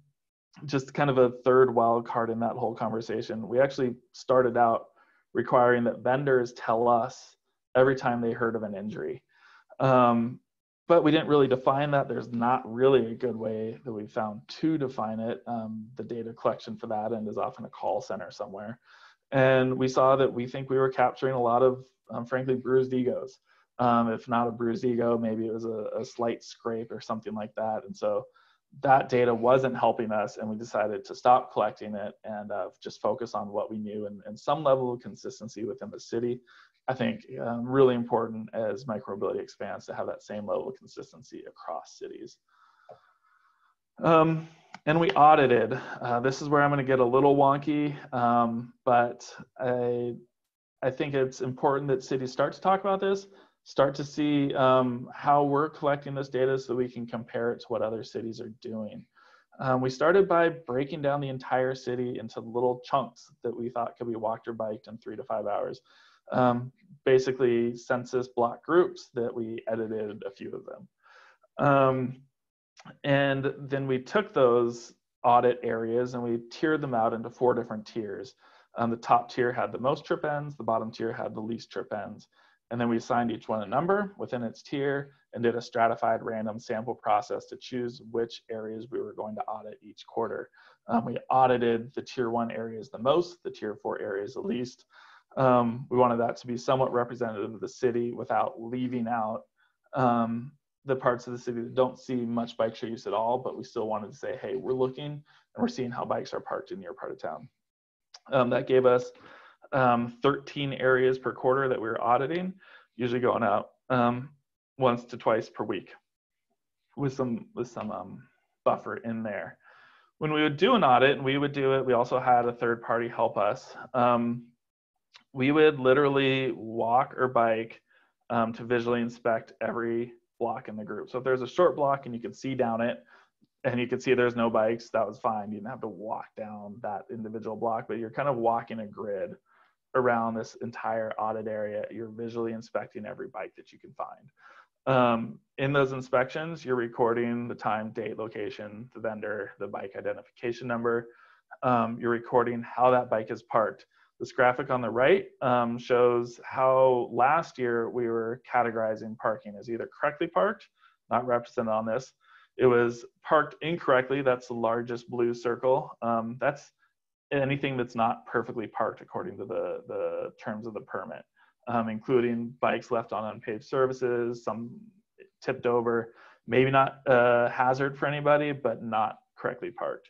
just kind of a third wild card in that whole conversation, we actually started out requiring that vendors tell us every time they heard of an injury. But we didn't really define that. There's not really a good way that we found to define it. The data collection for that end is often a call center somewhere. And we saw that we think we were capturing a lot of, frankly, bruised egos. If not a bruised ego, maybe it was a slight scrape or something like that. And so that data wasn't helping us, and we decided to stop collecting it and just focus on what we knew and some level of consistency within the city. I think really important as micromobility expands to have that same level of consistency across cities. And we audited. This is where I'm going to get a little wonky, but I think it's important that cities start to talk about this, start to see how we're collecting this data so we can compare it to what other cities are doing. We started by breaking down the entire city into little chunks that we thought could be walked or biked in 3 to 5 hours. Basically census block groups that we edited a few of them. And then we took those audit areas and we tiered them out into 4 different tiers. The top tier had the most trip ends, the bottom tier had the least trip ends. And then we assigned each one a number within its tier and did a stratified random sample process to choose which areas we were going to audit each quarter. We audited the tier 1 areas the most, the tier 4 areas the least. We wanted that to be somewhat representative of the city without leaving out the parts of the city that don't see much bike share use at all, but we still wanted to say, hey, we're looking and we're seeing how bikes are parked in your part of town. That gave us 13 areas per quarter that we were auditing, usually going out once to twice per week with some buffer in there. When we would do an audit, and we would do it, we also had a third party help us. We would literally walk or bike to visually inspect every block in the group. So if there's a short block and you could see down it and you could see there's no bikes, that was fine. You didn't have to walk down that individual block, but you're kind of walking a grid around this entire audit area. You're visually inspecting every bike that you can find. In those inspections, you're recording the time, date, location, the vendor, the bike identification number. You're recording how that bike is parked. This graphic on the right shows how last year we were categorizing parking as either correctly parked, not represented on this. It was parked incorrectly. That's the largest blue circle. That's anything that's not perfectly parked according to the terms of the permit. including bikes left on unpaved surfaces, some tipped over, maybe not a hazard for anybody, but not correctly parked.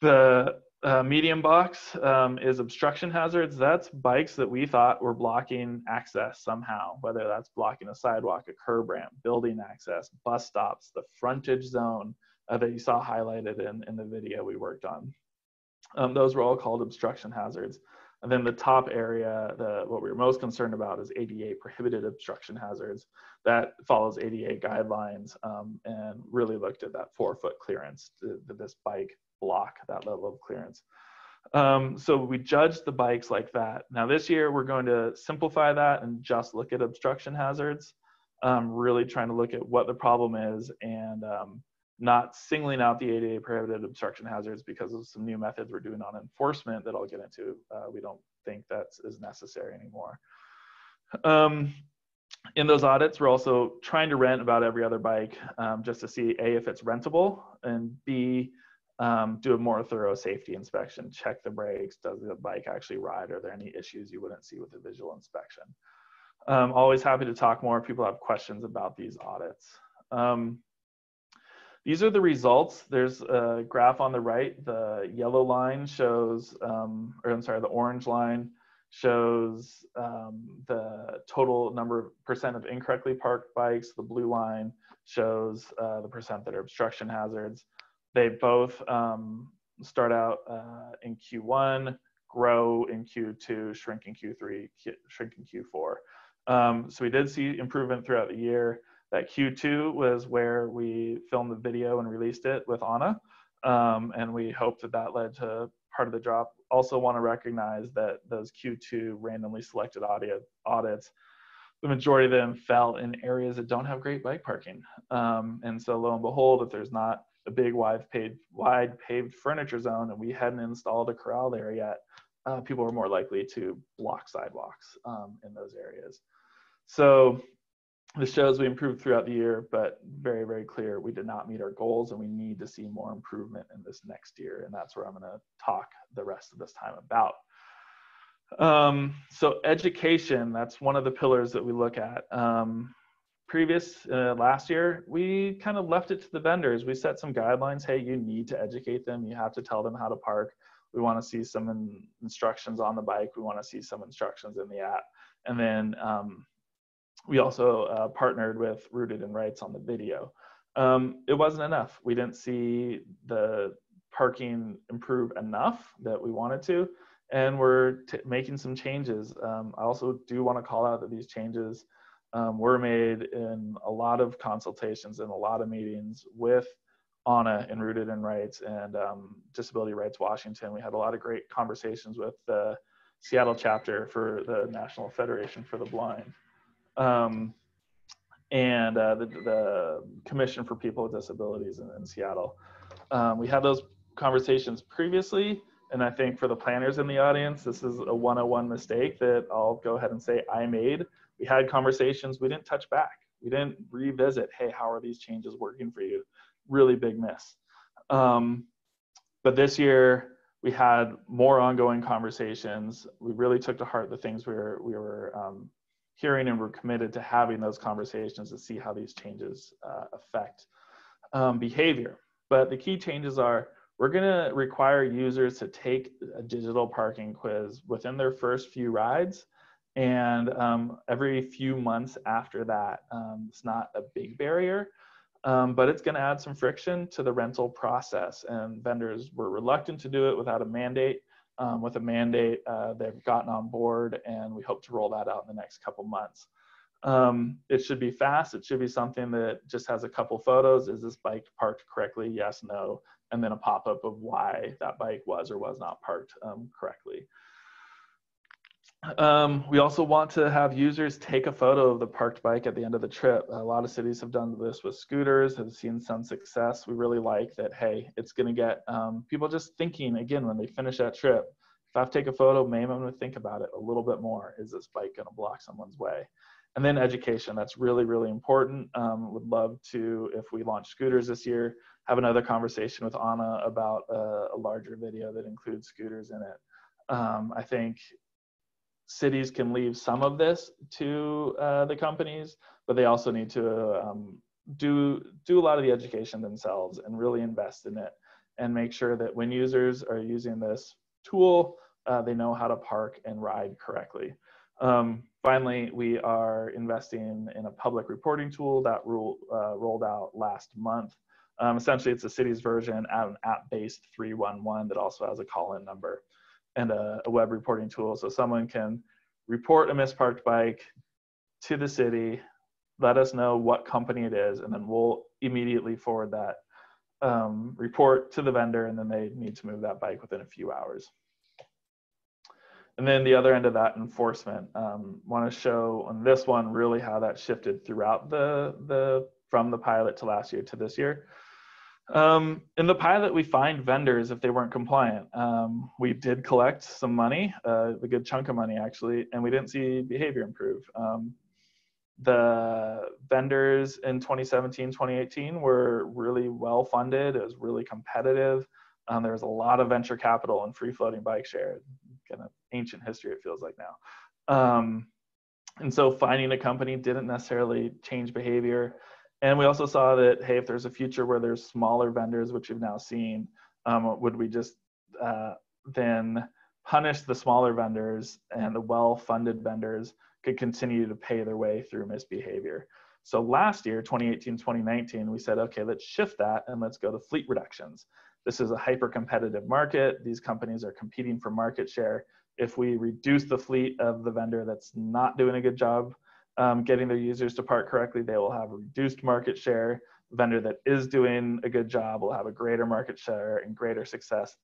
The medium box is obstruction hazards. That's bikes that we thought were blocking access somehow, whether that's blocking a sidewalk, a curb ramp, building access, bus stops, the frontage zone that you saw highlighted in the video we worked on. Those were all called obstruction hazards. And then the top area, what we were most concerned about is ADA prohibited obstruction hazards. That follows ADA guidelines and really looked at that 4-foot clearance. Did this bike block that level of clearance? So we judged the bikes like that. Now this year we're going to simplify that and just look at obstruction hazards, really trying to look at what the problem is and not singling out the ADA prohibited obstruction hazards because of some new methods we're doing on enforcement that I'll get into. We don't think that is necessary anymore. In those audits, we're also trying to rent about every other bike just to see A, if it's rentable, and B, do a more thorough safety inspection. Check the brakes. Does the bike actually ride? Are there any issues you wouldn't see with a visual inspection? Always happy to talk more if people have questions about these audits. These are the results. There's a graph on the right. The yellow line shows, the orange line shows the total percent of incorrectly parked bikes. The blue line shows the percent that are obstruction hazards. They both start out in Q1, grow in Q2, shrink in Q3, shrink in Q4. So we did see improvement throughout the year. That Q2 was where we filmed the video and released it with Anna, and we hope that that led to part of the drop. Also want to recognize that those Q2 randomly selected audits, the majority of them fell in areas that don't have great bike parking. And so lo and behold, if there's not a big wide paved furniture zone and we hadn't installed a corral there yet, people are more likely to block sidewalks in those areas. So this shows we improved throughout the year, but very, very clear we did not meet our goals and we need to see more improvement in this next year. And that's where I'm gonna talk the rest of this time about. So education, that's one of the pillars that we look at. Last year, we kind of left it to the vendors. We set some guidelines, hey, you need to educate them. You have to tell them how to park. We wanna see some instructions on the bike. We wanna see some instructions in the app. And then, we also partnered with Rooted in Rights on the video. It wasn't enough. We didn't see the parking improve enough that we wanted to, and we're making some changes. I also do want to call out that these changes were made in a lot of consultations and a lot of meetings with Anna and Rooted in Rights and Disability Rights Washington. We had a lot of great conversations with the Seattle chapter for the National Federation for the Blind. And the Commission for People with Disabilities in Seattle. We had those conversations previously, and I think for the planners in the audience, this is a 101 mistake that I'll go ahead and say I made. We had conversations, we didn't touch back. We didn't revisit, hey, how are these changes working for you? Really big miss. But this year, we had more ongoing conversations. We really took to heart the things we were hearing, and we're committed to having those conversations to see how these changes affect behavior. But the key changes are, we're gonna require users to take a digital parking quiz within their first few rides, and every few months after that. It's not a big barrier, but it's gonna add some friction to the rental process, and vendors were reluctant to do it without a mandate. With a mandate, they've gotten on board, and we hope to roll that out in the next couple months. It should be fast. It should be something that just has a couple photos. Is this bike parked correctly? Yes, no, and then a pop-up of why that bike was or was not parked correctly. We also want to have users take a photo of the parked bike at the end of the trip. A lot of cities have done this with scooters, have seen some success. We really like that, hey, it's going to get people just thinking again when they finish that trip. If I have to take a photo, maybe I'm going to think about it a little bit more. Is this bike going to block someone's way? And then education, that's really, really important. Would love to, if we launch scooters this year, have another conversation with Anna about a larger video that includes scooters in it. I think cities can leave some of this to the companies, but they also need to do a lot of the education themselves and really invest in it and make sure that when users are using this tool, they know how to park and ride correctly. Finally, we are investing in a public reporting tool that rolled out last month. Essentially, it's the city's version of an app-based 311 that also has a call-in number and a web reporting tool. So someone can report a misparked bike to the city, let us know what company it is, and then we'll immediately forward that report to the vendor, and then they need to move that bike within a few hours. And then the other end of that, enforcement. Want to show on this one really how that shifted throughout from the pilot to last year to this year. In the pilot, we fined vendors if they weren't compliant. We did collect some money, a good chunk of money actually, and we didn't see behavior improve. The vendors in 2017, 2018 were really well funded. It was really competitive. There was a lot of venture capital and free floating bike share. Kind of ancient history, it feels like now. And so finding a company didn't necessarily change behavior. And we also saw that, hey, if there's a future where there's smaller vendors, which we've now seen, would we just then punish the smaller vendors, and the well-funded vendors could continue to pay their way through misbehavior. So last year, 2018, 2019, we said, okay, let's shift that and let's go to fleet reductions. This is a hyper-competitive market. These companies are competing for market share. If we reduce the fleet of the vendor that's not doing a good job getting their users to park correctly, they will have a reduced market share. The vendor that is doing a good job will have a greater market share and greater success.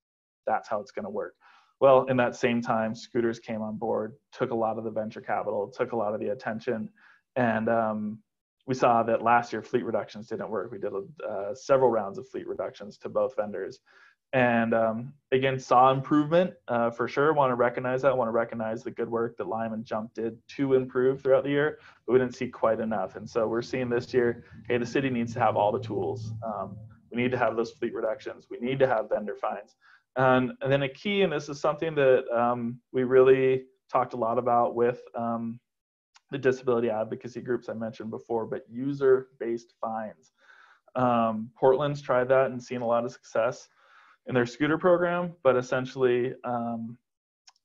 That's how it's gonna work. Well, in that same time, scooters came on board, took a lot of the venture capital, took a lot of the attention, and we saw that last year fleet reductions didn't work. We did several rounds of fleet reductions to both vendors. And again, saw improvement for sure. Want to recognize that. Want to recognize the good work that Lime and Jump did to improve throughout the year, but we didn't see quite enough. And so we're seeing this year, hey, the city needs to have all the tools. We need to have those fleet reductions. We need to have vendor fines. And then a key, and this is something that we really talked a lot about with the disability advocacy groups I mentioned before, but user-based fines. Portland's tried that and seen a lot of success in their scooter program, but essentially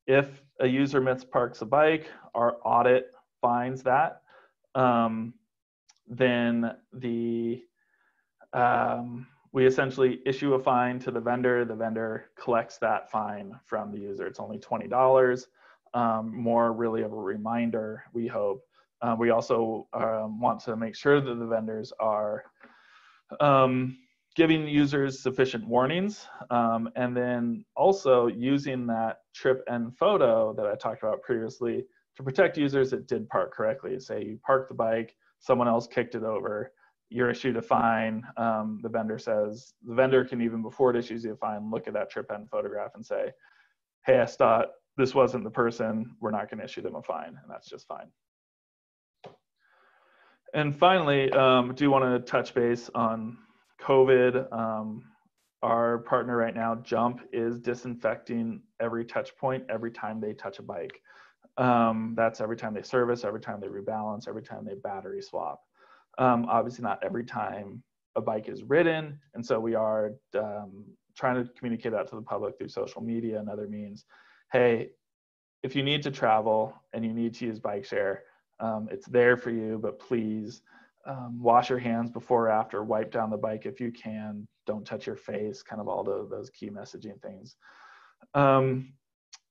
if a user misparks a bike, our audit finds that, then we essentially issue a fine to the vendor collects that fine from the user. It's only $20. More really of a reminder, we hope. We also want to make sure that the vendors are giving users sufficient warnings, and then also using that trip and photo that I talked about previously to protect users that did park correctly. Say you parked the bike, someone else kicked it over, you're issued a fine. The vendor can, even before it issues you a fine, look at that trip and photograph and say, hey, SDOT, this wasn't the person, we're not gonna issue them a fine, and that's just fine. And finally, do wanna touch base on COVID. Our partner right now, Jump, is disinfecting every touch point, every time they touch a bike. That's every time they service, every time they rebalance, every time they battery swap. Obviously not every time a bike is ridden, and so we are trying to communicate out to the public through social media and other means. Hey, if you need to travel and you need to use bike share, it's there for you, but please wash your hands before or after, wipe down the bike if you can, don't touch your face, kind of all those key messaging things.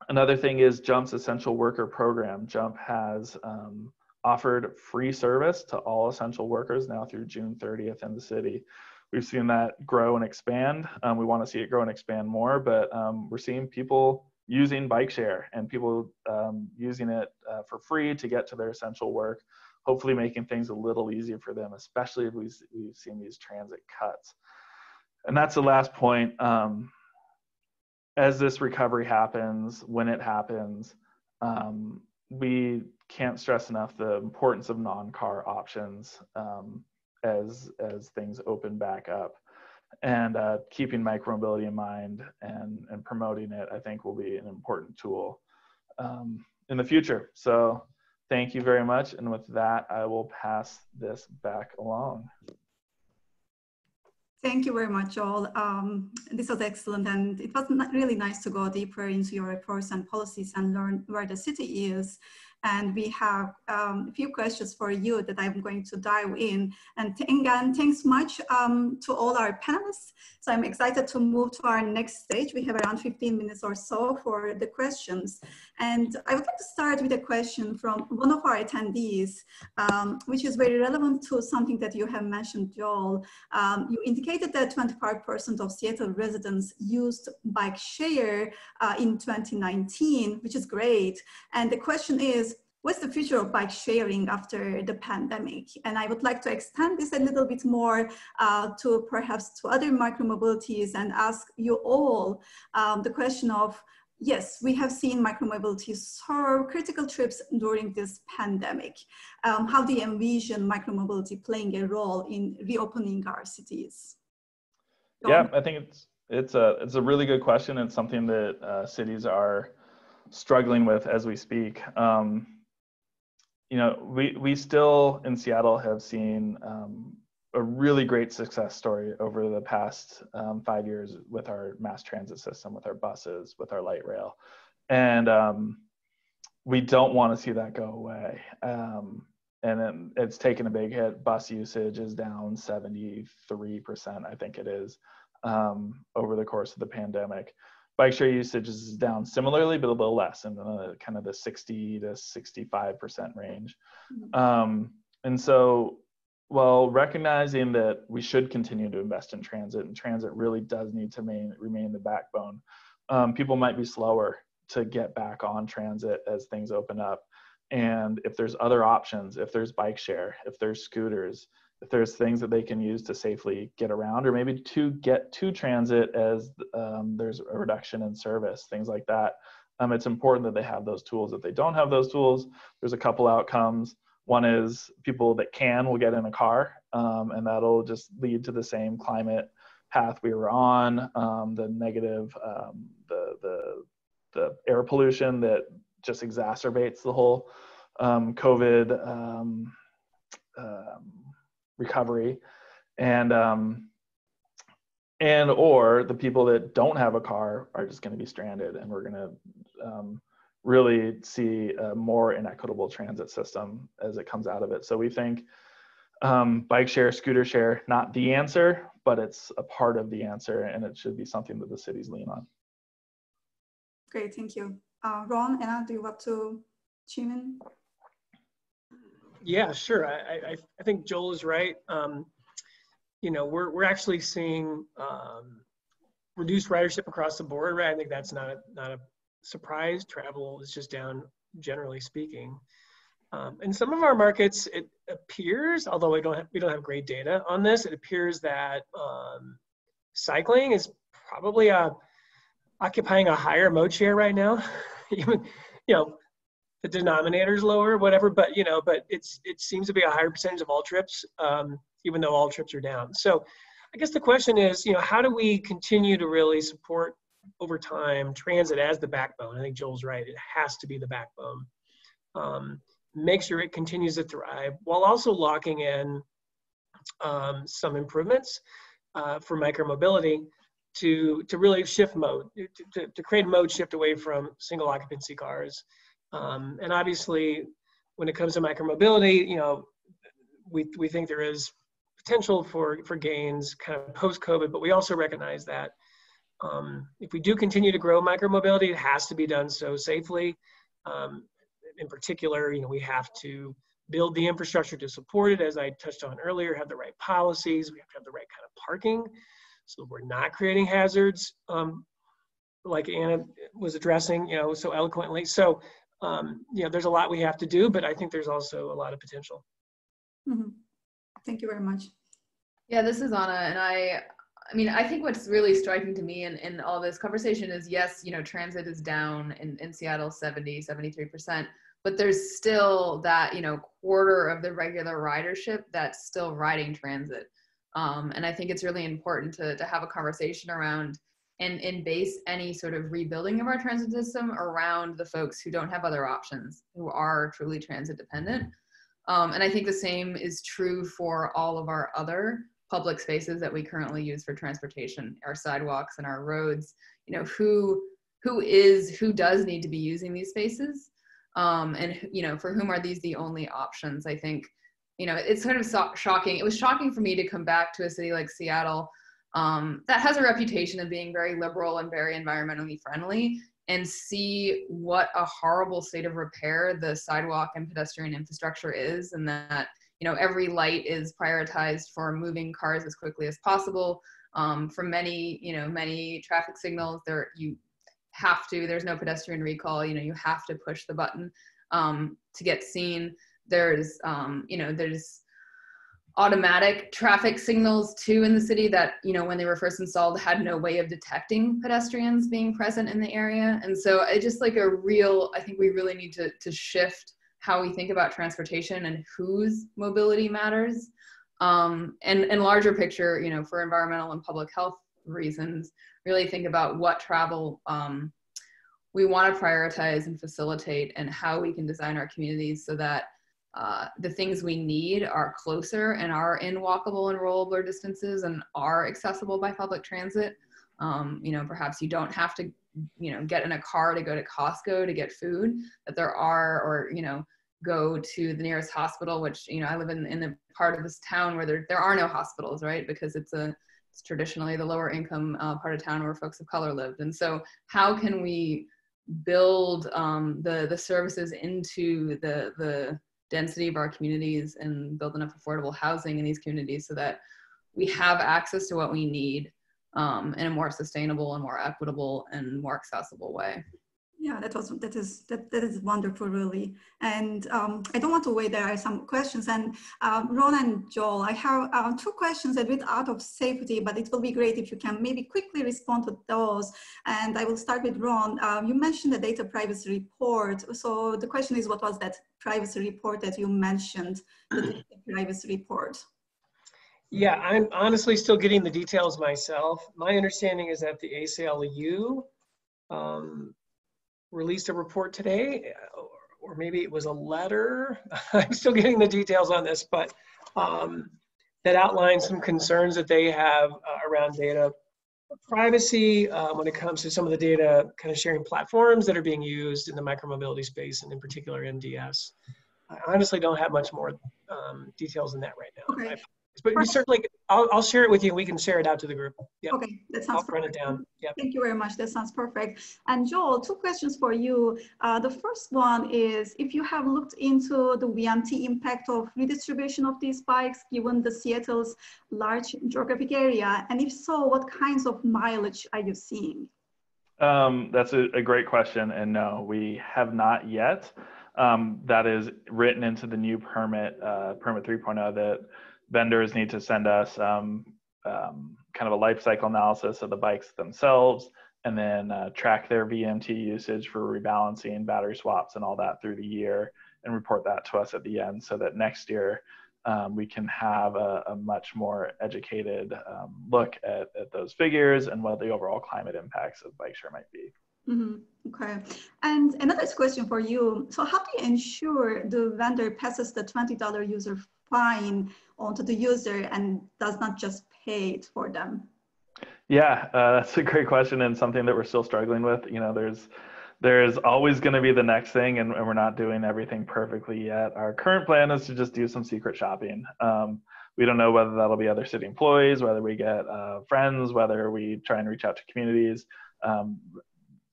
Another thing is Jump's Essential Worker Program. Jump has offered free service to all essential workers now through June 30th in the city. We've seen that grow and expand. We want to see it grow and expand more, but we're seeing people using bike share and people using it for free to get to their essential work, hopefully making things a little easier for them, especially if we've seen these transit cuts. And that's the last point. As this recovery happens, when it happens, we can't stress enough the importance of non-car options as things open back up. And keeping micromobility in mind and promoting it, I think, will be an important tool. in the future. So thank you very much. And with that, I will pass this back along. Thank you very much, Joel. This was excellent, and it was really nice to go deeper into your reports and policies and learn where the city is. And we have a few questions for you that I'm going to dive in. And again, thanks much to all our panelists. So I'm excited to move to our next stage. We have around 15 minutes or so for the questions. And I would like to start with a question from one of our attendees, which is very relevant to something that you have mentioned, Joel. You indicated that 25% of Seattle residents used bike share in 2019, which is great. And the question is, what's the future of bike sharing after the pandemic? And I would like to extend this a little bit more to perhaps to other micromobilities and ask you all the question of, yes, we have seen micromobility serve critical trips during this pandemic. How do you envision micromobility playing a role in reopening our cities? Go on. I think it's a really good question. It's something that cities are struggling with as we speak. You know, we still in Seattle have seen a really great success story over the past 5 years with our mass transit system, with our buses, with our light rail. And we don't want to see that go away. And it's taken a big hit. Bus usage is down 73%, I think it is, over the course of the pandemic. Bike share usage is down similarly, but a little less, in kind of the 60 to 65% range. And so while recognizing that we should continue to invest in transit, and transit really does need to remain the backbone, people might be slower to get back on transit as things open up. And if there's other options, if there's bike share, if there's scooters, if there's things that they can use to safely get around, or maybe to get to transit as there's a reduction in service, things like that. It's important that they have those tools. If they don't have those tools, there's a couple outcomes. One is people that can will get in a car, and that'll just lead to the same climate path we were on, the negative, the air pollution that just exacerbates the whole COVID recovery, and or the people that don't have a car are just going to be stranded, and we're going to really see a more inequitable transit system as it comes out of it. So we think bike share, scooter share, not the answer, but it's a part of the answer, and it should be something that the cities lean on. Great, thank you. Ron, Anna, do you want to chime in? Yeah, sure. I think Joel is right. You know, we're actually seeing reduced ridership across the board, right? I think that's not a surprise. Travel is just down, generally speaking. In some of our markets, it appears, although we don't have great data on this, it appears that cycling is probably occupying a higher mode share right now. Even, you know, the denominator's lower, whatever, but you know, but it seems to be a higher percentage of all trips, even though all trips are down. So I guess the question is, you know, how do we continue to really support over time transit as the backbone? I think Joel's right, it has to be the backbone. Make sure it continues to thrive while also locking in some improvements for micromobility to really shift mode, to create mode shift away from single occupancy cars. And obviously, when it comes to micromobility, you know, we think there is potential for gains kind of post-COVID, but we also recognize that if we do continue to grow micromobility, it has to be done so safely. In particular, you know, we have to build the infrastructure to support it, as I touched on earlier, have the right policies, we have to have the right kind of parking, so we're not creating hazards like Anna was addressing, you know, so eloquently. So, you know, there's a lot we have to do, but I think there's also a lot of potential. Mm-hmm. Thank you very much. Yeah, this is Anna, and I mean, I think what's really striking to me in all this conversation is, yes, you know, transit is down in Seattle 73%, but there's still that, you know, quarter of the regular ridership that's still riding transit. And I think it's really important to have a conversation around and base any sort of rebuilding of our transit system around the folks who don't have other options, who are truly transit dependent. And I think the same is true for all of our other public spaces that we currently use for transportation, our sidewalks and our roads. You know, who does need to be using these spaces? And, you know, for whom are these the only options? I think, you know, it's sort of shocking. It was shocking for me to come back to a city like Seattle that has a reputation of being very liberal and very environmentally friendly, and see what a horrible state of repair the sidewalk and pedestrian infrastructure is, and that, you know, every light is prioritized for moving cars as quickly as possible. For many, you know, many traffic signals, there's no pedestrian recall, you know, you have to push the button to get seen. There's, you know, there's automatic traffic signals too in the city that, you know, when they were first installed had no way of detecting pedestrians being present in the area. And so it just like I think we really need to shift how we think about transportation and whose mobility matters. And larger picture, you know, for environmental and public health reasons, really think about what travel we want to prioritize and facilitate, and how we can design our communities so that the things we need are closer and are in walkable and rollable distances and are accessible by public transit. You know, perhaps you don't have to, you know, get in a car to go to Costco to get food, that there are, or, you know, go to the nearest hospital, which, you know, I live in the part of this town where there are no hospitals, right? Because it's traditionally the lower income part of town where folks of color lived. And so how can we build the services into the density of our communities and build enough affordable housing in these communities so that we have access to what we need in a more sustainable and more equitable and more accessible way? Yeah, that is wonderful, really. And I don't want to wait. There are some questions, and Ron and Joel, I have two questions a bit out of safety, but it will be great if you can maybe quickly respond to those. And I will start with Ron. You mentioned the data privacy report. So the question is, what was that privacy report that you mentioned, the data privacy report? Yeah, I'm honestly still getting the details myself. My understanding is that the ACLU, released a report today, or maybe it was a letter. I'm still getting the details on this, but that outlines some concerns that they have around data privacy when it comes to some of the data kind of sharing platforms that are being used in the micromobility space, and in particular MDS. I honestly don't have much more details than that right now. Okay. But we certainly, I'll share it with you. We can share it out to the group. Yep. Okay, that sounds perfect. I'll run it down. Yep. Thank you very much. That sounds perfect. And Joel, two questions for you. The first one is, if you have looked into the VMT impact of redistribution of these bikes, given the Seattle's large geographic area, and if so, what kinds of mileage are you seeing? That's a great question, and no, we have not yet. That is written into the new permit, Permit 3.0, that vendors need to send us kind of a life cycle analysis of the bikes themselves, and then track their VMT usage for rebalancing and battery swaps and all that through the year, and report that to us at the end, so that next year we can have a much more educated look at those figures and what the overall climate impacts of bike share might be. Mm-hmm. Okay. And another question for you. So how do you ensure the vendor passes the $20 user fine onto the user and does not just pay it for them? Yeah, that's a great question, and something that we're still struggling with. You know, there's always going to be the next thing, and we're not doing everything perfectly yet. Our current plan is to just do some secret shopping. We don't know whether that'll be other city employees, whether we get friends, whether we try and reach out to communities.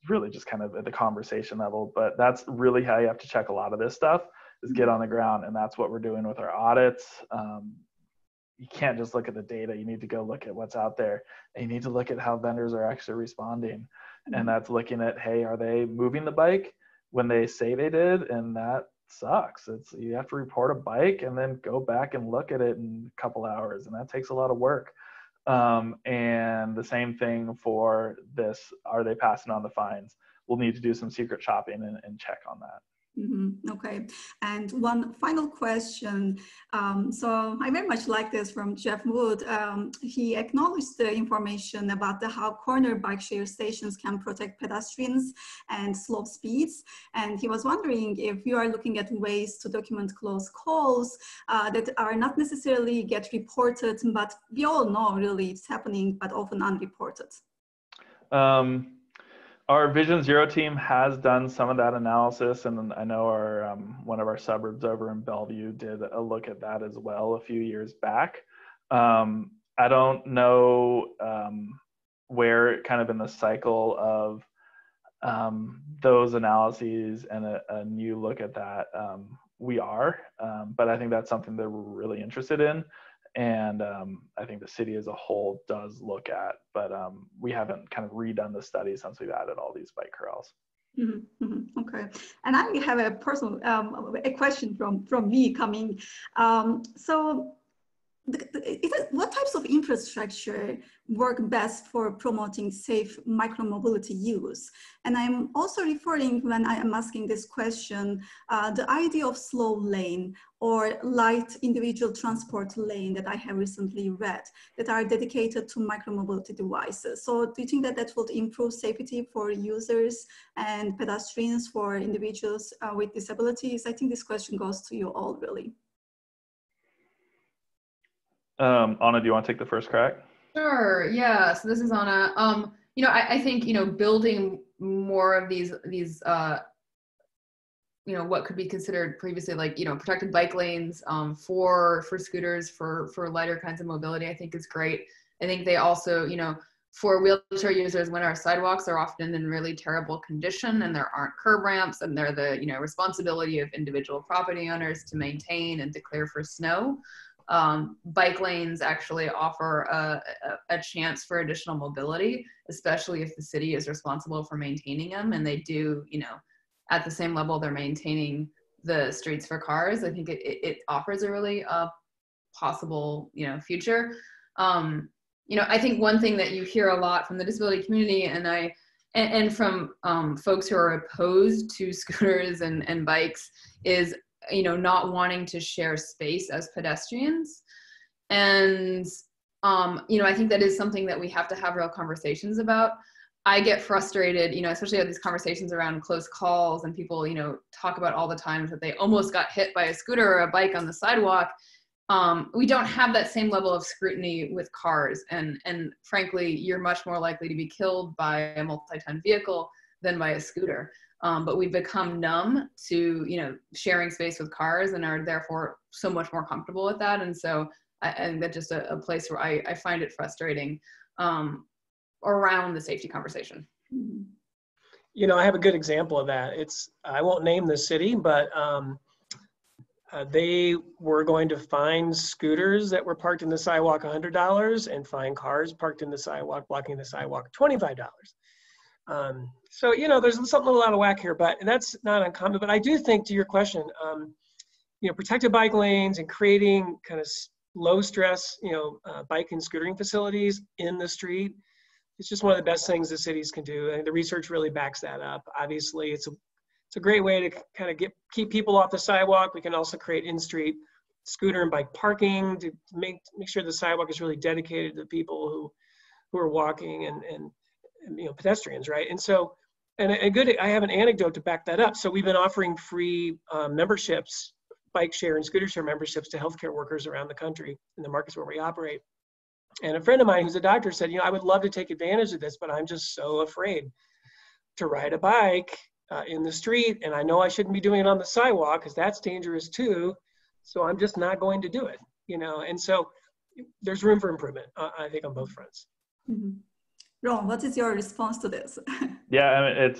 Really just kind of at the conversation level, but that's really how you have to check a lot of this stuff, is get on the ground, and that's what we're doing with our audits. You can't just look at the data, you need to go look at what's out there, and you need to look at how vendors are actually responding. And that's looking at, hey, are they moving the bike when they say they did? And that sucks. It's, you have to report a bike and then go back and look at it in a couple hours, and that takes a lot of work. And the same thing for this, are they passing on the fines? We'll need to do some secret shopping and check on that. Okay, and one final question. So I very much like this from Jeff Wood. He acknowledged the information about how corner bike share stations can protect pedestrians and slow speeds. And he was wondering if you are looking at ways to document close calls that are not necessarily get reported, but we all know really it's happening, but often unreported. Our Vision Zero team has done some of that analysis, and I know our, one of our suburbs over in Bellevue did a look at that as well a few years back. I don't know where kind of in the cycle of those analyses and a new look at that we are, but I think that's something that we're really interested in. And I think the city as a whole does look at, but we haven't kind of redone the study since we've added all these bike corrals. Okay, and I have a personal a question from me coming. So what types of infrastructure work best for promoting safe micromobility use? And I'm also referring, when I am asking this question, the idea of slow lane or light individual transport lane that I have recently read that are dedicated to micromobility devices. So do you think that that would improve safety for users and pedestrians, for individuals with disabilities? I think this question goes to you all, really. Anna, do you want to take the first crack? Sure. Yeah. So this is Anna. You know, I think, you know, building more of these, you know, what could be considered previously like, you know, protected bike lanes for scooters, for lighter kinds of mobility, I think is great. I think they also, you know, for wheelchair users, when our sidewalks are often in really terrible condition and there aren't curb ramps and they're the, you know, responsibility of individual property owners to maintain and to clear for snow. Bike lanes actually offer a chance for additional mobility, especially if the city is responsible for maintaining them, and they do, you know, at the same level they're maintaining the streets for cars. I think it offers a really possible, you know, future. You know, I think one thing that you hear a lot from the disability community and from folks who are opposed to scooters and bikes is, you know, not wanting to share space as pedestrians. And, you know, I think that is something that we have to have real conversations about. I get frustrated, you know, especially at these conversations around close calls, and people, you know, talk about all the times that they almost got hit by a scooter or a bike on the sidewalk. We don't have that same level of scrutiny with cars. And frankly, you're much more likely to be killed by a multi-ton vehicle than by a scooter. But we've become numb to, you know, sharing space with cars, and are therefore so much more comfortable with that. And so I think that's just a place where I find it frustrating around the safety conversation. You know, I have a good example of that. I won't name the city, but they were going to fine scooters that were parked in the sidewalk $100 and fine cars parked in the sidewalk, blocking the sidewalk, $25. So, you know, there's something a little out of whack here, but and that's not uncommon. But I do think, to your question, you know, protected bike lanes and creating kind of low stress, you know, bike and scootering facilities in the street, it's just one of the best things the cities can do. And the research really backs that up. Obviously, it's a great way to kind of keep people off the sidewalk. We can also create in-street scooter and bike parking to make sure the sidewalk is really dedicated to people who are walking and you know, pedestrians, right? And so, and I have an anecdote to back that up. So we've been offering free memberships, bike share and scooter share memberships, to healthcare workers around the country in the markets where we operate. And a friend of mine who's a doctor said, you know, I would love to take advantage of this, but I'm just so afraid to ride a bike in the street. And I know I shouldn't be doing it on the sidewalk because that's dangerous too. So I'm just not going to do it, you know? And so there's room for improvement, I think, on both fronts. Mm-hmm. Ron, what is your response to this? Yeah, I mean,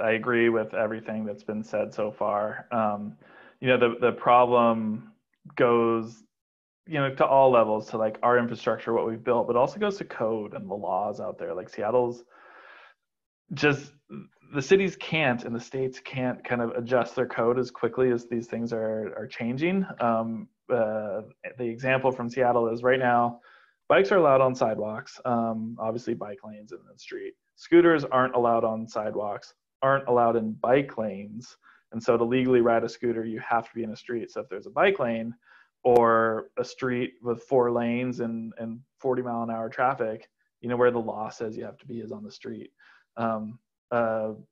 I agree with everything that's been said so far. You know, the problem goes, you know, to all levels, to like our infrastructure, what we've built, but also goes to code and the laws out there. Like Seattle's just, the cities can't and the states can't kind of adjust their code as quickly as these things are changing. The example from Seattle is right now, bikes are allowed on sidewalks, obviously bike lanes in the street. Scooters aren't allowed on sidewalks, aren't allowed in bike lanes, And so to legally ride a scooter, you have to be in a street. So if there's a bike lane or a street with 4 lanes and 40-mile-an-hour traffic, you know, where the law says you have to be is on the street. An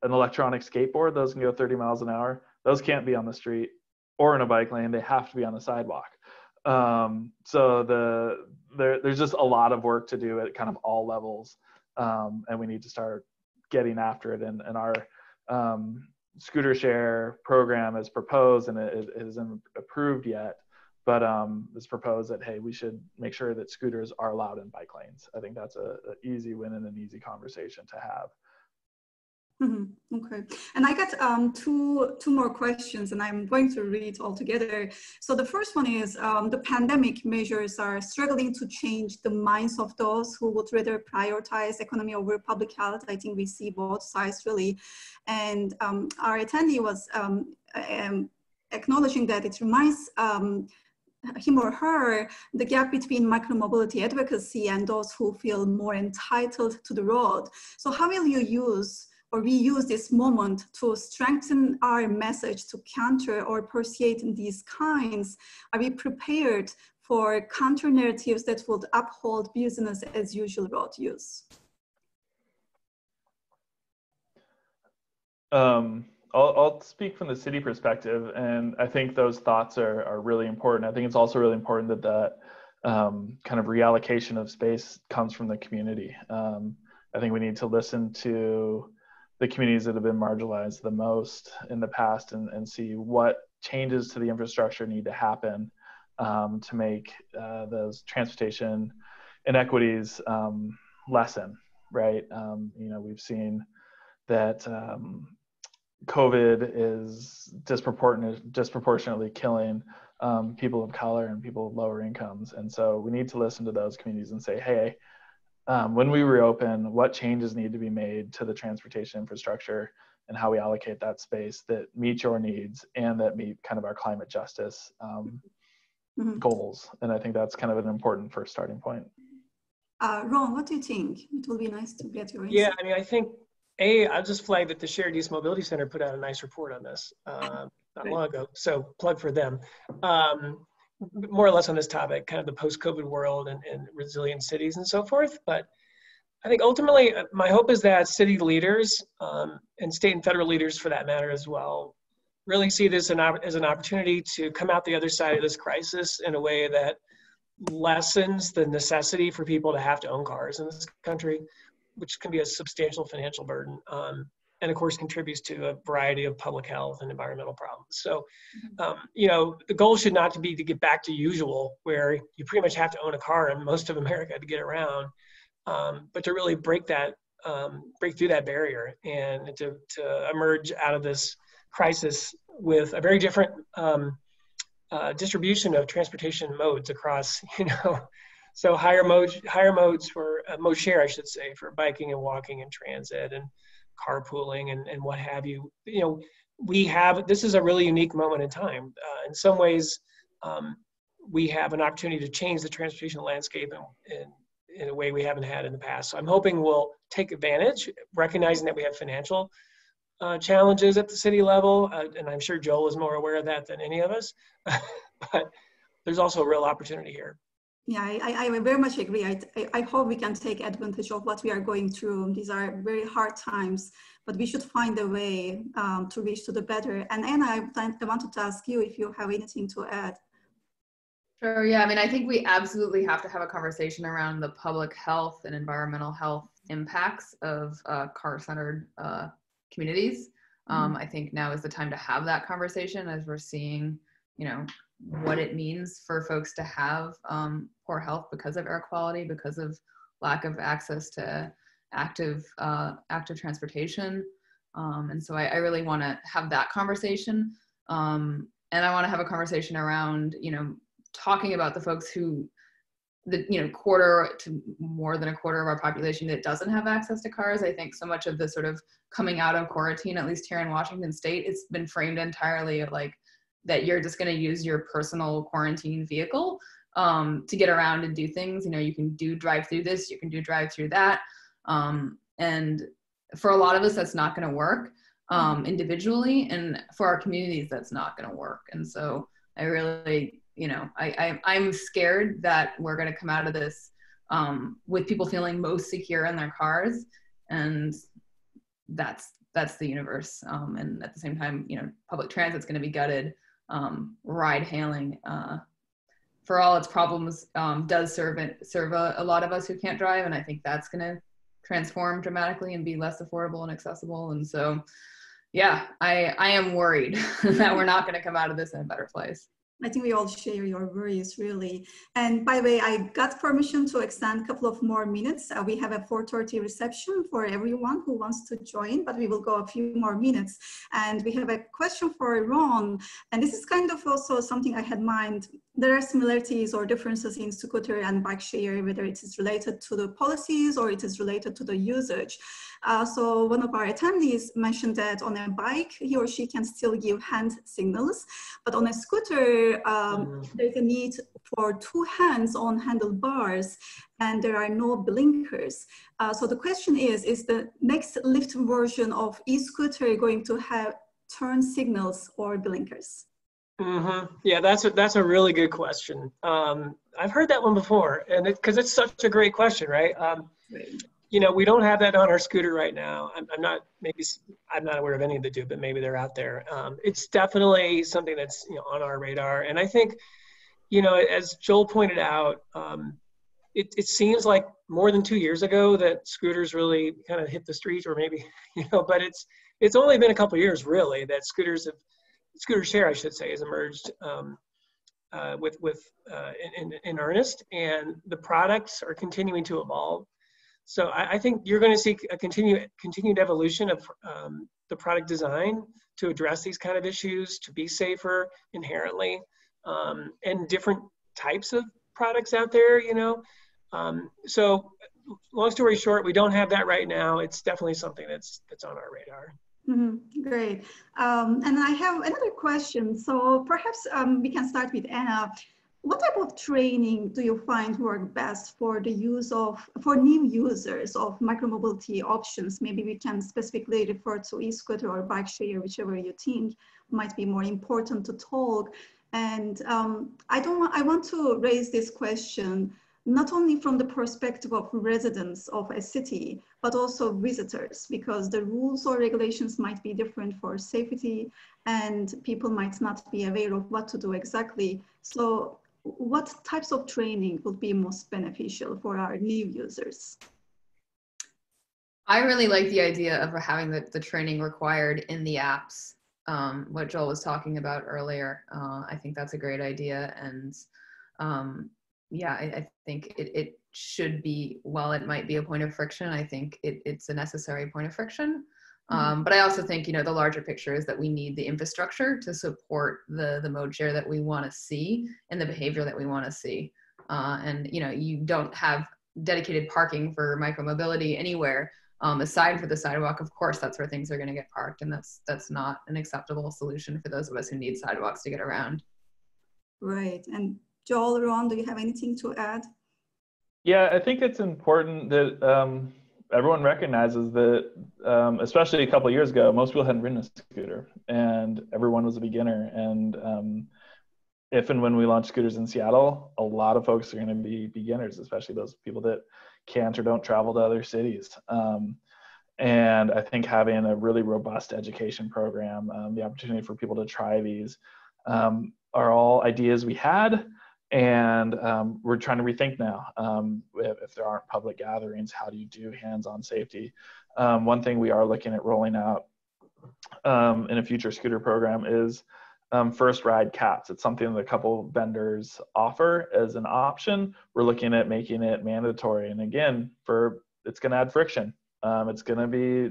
electronic skateboard, those can go 30 miles an hour. Those can't be on the street or in a bike lane. They have to be on the sidewalk. So there's just a lot of work to do at kind of all levels. And we need to start getting after it. And our scooter share program is proposed, and it isn't approved yet, but it's proposed that, hey, we should make sure that scooters are allowed in bike lanes. I think that's an easy win and an easy conversation to have. Mm-hmm. Okay, and I got two more questions, and I'm going to read all together. So the first one is, the pandemic measures are struggling to change the minds of those who would rather prioritize economy over public health. I think we see both sides, really. And our attendee was acknowledging that it reminds him or her, the gap between micromobility advocacy and those who feel more entitled to the road. So how will you use or reuse this moment to strengthen our message to counter or persuade these kinds? Are we prepared for counter narratives that would uphold business as usual road use? I'll speak from the city perspective, and I think those thoughts are really important. I think it's also really important that kind of reallocation of space comes from the community. I think we need to listen to the communities that have been marginalized the most in the past and see what changes to the infrastructure need to happen to make those transportation inequities lessen, right? You know, we've seen that COVID is disproportionately killing people of color and people of lower incomes. And so we need to listen to those communities and say, hey, when we reopen, what changes need to be made to the transportation infrastructure and how we allocate that space that meet your needs and that meet kind of our climate justice goals. And I think that's kind of an important first starting point. Ron, what do you think? It will be nice to get your insight. Yeah, I mean, I think, I'll just flag that the Shared Use Mobility Center put out a nice report on this not long ago, so plug for them. More or less on this topic, kind of the post-COVID world and resilient cities and so forth. But I think ultimately, my hope is that city leaders and state and federal leaders for that matter as well, really see this as an opportunity to come out the other side of this crisis in a way that lessens the necessity for people to have to own cars in this country, which can be a substantial financial burden. And of course contributes to a variety of public health and environmental problems. So, you know, the goal should not be to get back to usual where you pretty much have to own a car in most of America to get around, but to really break that, break through that barrier and to emerge out of this crisis with a very different distribution of transportation modes across, you know, so higher modes for mode share, I should say, for biking and walking and transit and carpooling and what have you. You know, we have, this is a really unique moment in time. In some ways, we have an opportunity to change the transportation landscape in a way we haven't had in the past. So I'm hoping we'll take advantage, recognizing that we have financial challenges at the city level. And I'm sure Joel is more aware of that than any of us, but there's also a real opportunity here. Yeah, I very much agree. I hope we can take advantage of what we are going through. These are very hard times, but we should find a way to reach to the better. And Anna, I wanted to ask you if you have anything to add. Sure, yeah. I mean, I think we absolutely have to have a conversation around the public health and environmental health impacts of car-centered communities. I think now is the time to have that conversation as we're seeing, you know, what it means for folks to have poor health because of air quality, because of lack of access to active transportation. And so I really want to have that conversation. And I want to have a conversation around, you know, talking about the folks who, you know, quarter to more than a quarter of our population that doesn't have access to cars. I think so much of the sort of coming out of quarantine, at least here in Washington state, it's been framed entirely of like, that you're just going to use your personal quarantine vehicle to get around and do things. You know, you can do drive through this, you can do drive through that. And for a lot of us, that's not going to work. individually, and for our communities, that's not going to work. And so I really, you know, I'm scared that we're going to come out of this with people feeling most secure in their cars, and that's the universe. And at the same time, you know, public transit's going to be gutted. Ride hailing, for all its problems, does serve a lot of us who can't drive, and I think that's going to transform dramatically and be less affordable and accessible. And so, yeah, I am worried that we're not going to come out of this in a better place. I think we all share your worries, really. And by the way, I got permission to extend a couple of more minutes. We have a 4:30 reception for everyone who wants to join, but we will go a few more minutes. And we have a question for Ron. And this is kind of also something I had in mind. There are similarities or differences in scooter and bike share, whether it is related to the policies or it is related to the usage. So one of our attendees mentioned that on a bike, he or she can still give hand signals, but on a scooter, there's a need for two hands on handlebars, and there are no blinkers. So the question is the next Lyft version of e-scooter going to have turn signals or blinkers? Mm-hmm. Yeah, that's a really good question. I've heard that one before, and because it's such a great question, right? You know, we don't have that on our scooter right now. I'm not aware of any that do, but maybe they're out there. It's definitely something that's, you know, on our radar, and I think, you know, as Joel pointed out, it seems like more than 2 years ago that scooters really kind of hit the street, or maybe, you know, but it's only been a couple of years really that scooter share, I should say, has emerged in earnest, and the products are continuing to evolve. So I think you're going to see a continued evolution of the product design to address these kind of issues, to be safer inherently, and different types of products out there, you know. So long story short, we don't have that right now. It's definitely something that's on our radar. Mm-hmm. Great. And I have another question. So perhaps we can start with Anna. What type of training do you find work best for the use of, for new users of micromobility options? Maybe we can specifically refer to e-scooter or bike share, whichever you think might be more important to talk. And I want to raise this question not only from the perspective of residents of a city, but also visitors, because the rules or regulations might be different for safety, and people might not be aware of what to do exactly. So what types of training would be most beneficial for our new users? I really like the idea of having the training required in the apps, what Joel was talking about earlier. I think that's a great idea, and yeah, I think it should be, while it might be a point of friction, I think it's a necessary point of friction. But I also think, you know, the larger picture is that we need the infrastructure to support the mode share that we want to see and the behavior that we want to see. And, you know, you don't have dedicated parking for micromobility anywhere aside for the sidewalk. Of course, that's where things are going to get parked, and that's not an acceptable solution for those of us who need sidewalks to get around. Right. And Joel, Ron, do you have anything to add? Yeah, I think it's important that everyone recognizes that, especially a couple of years ago, most people hadn't ridden a scooter, and everyone was a beginner. And if and when we launch scooters in Seattle, a lot of folks are going to be beginners, especially those people that can't or don't travel to other cities. And I think having a really robust education program, the opportunity for people to try these, are all ideas we had. And we're trying to rethink now. If there aren't public gatherings, how do you do hands-on safety? One thing we are looking at rolling out in a future scooter program is first ride caps. It's something that a couple vendors offer as an option. We're looking at making it mandatory. And again, it's gonna add friction. It's gonna be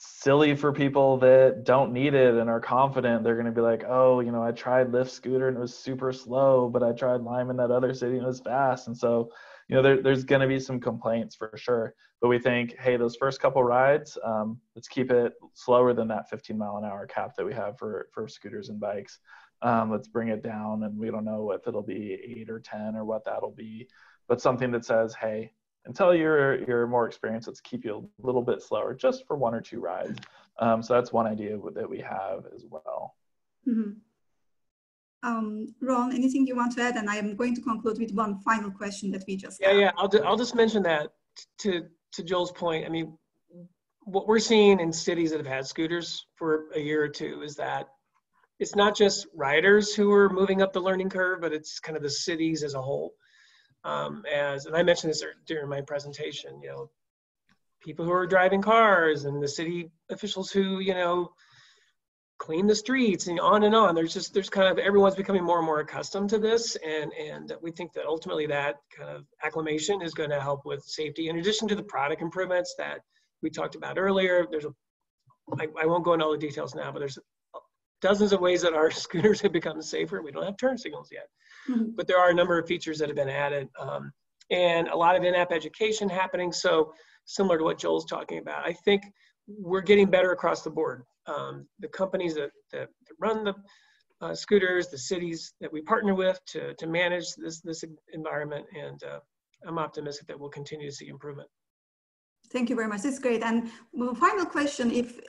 silly for people that don't need it and are confident. They're going to be like, oh, you know, I tried Lyft scooter and it was super slow, but I tried Lime in that other city and it was fast. And so, you know, there's going to be some complaints for sure. But we think, hey, those first couple rides, let's keep it slower than that 15-mile-an-hour cap that we have for scooters and bikes. Let's bring it down, and we don't know if it'll be 8 or 10 or what that'll be, but something that says, hey, until you're more experienced, let's keep you a little bit slower just for one or two rides. So that's one idea that we have as well. Mm-hmm. Ron, anything you want to add? And I am going to conclude with one final question that we just got. Yeah, I'll just mention that to Joel's point. I mean, what we're seeing in cities that have had scooters for a year or two is that it's not just riders who are moving up the learning curve, but it's kind of the cities as a whole. And I mentioned this during my presentation, you know, people who are driving cars and the city officials who, you know, clean the streets and on and on. There's kind of, everyone's becoming more and more accustomed to this. And we think that ultimately that kind of acclimation is going to help with safety. In addition to the product improvements that we talked about earlier, there's a, I won't go into all the details now, but there's dozens of ways that our scooters have become safer. We don't have turn signals yet, mm-hmm. but there are a number of features that have been added and a lot of in-app education happening. So similar to what Joel's talking about, I think we're getting better across the board. The companies that run the scooters, the cities that we partner with to manage this environment, and I'm optimistic that we'll continue to see improvement. Thank you very much. That's great. And final question: if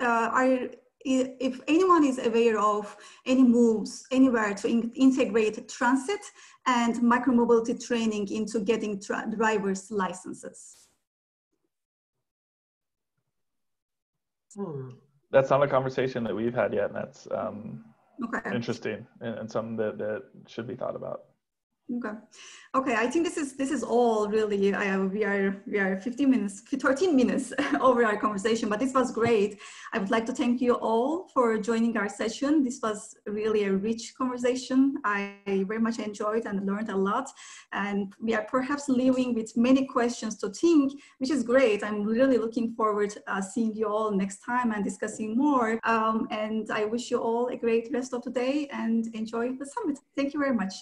anyone is aware of any moves anywhere to integrate transit and micromobility training into getting drivers' licenses. That's not a conversation that we've had yet, and that's okay. Interesting and something that should be thought about. Okay. Okay. I think this is all really, we are 13 minutes over our conversation, but this was great. I would like to thank you all for joining our session. This was really a rich conversation. I very much enjoyed and learned a lot. And we are perhaps leaving with many questions to think, which is great. I'm really looking forward to seeing you all next time and discussing more. And I wish you all a great rest of the day and enjoy the summit. Thank you very much.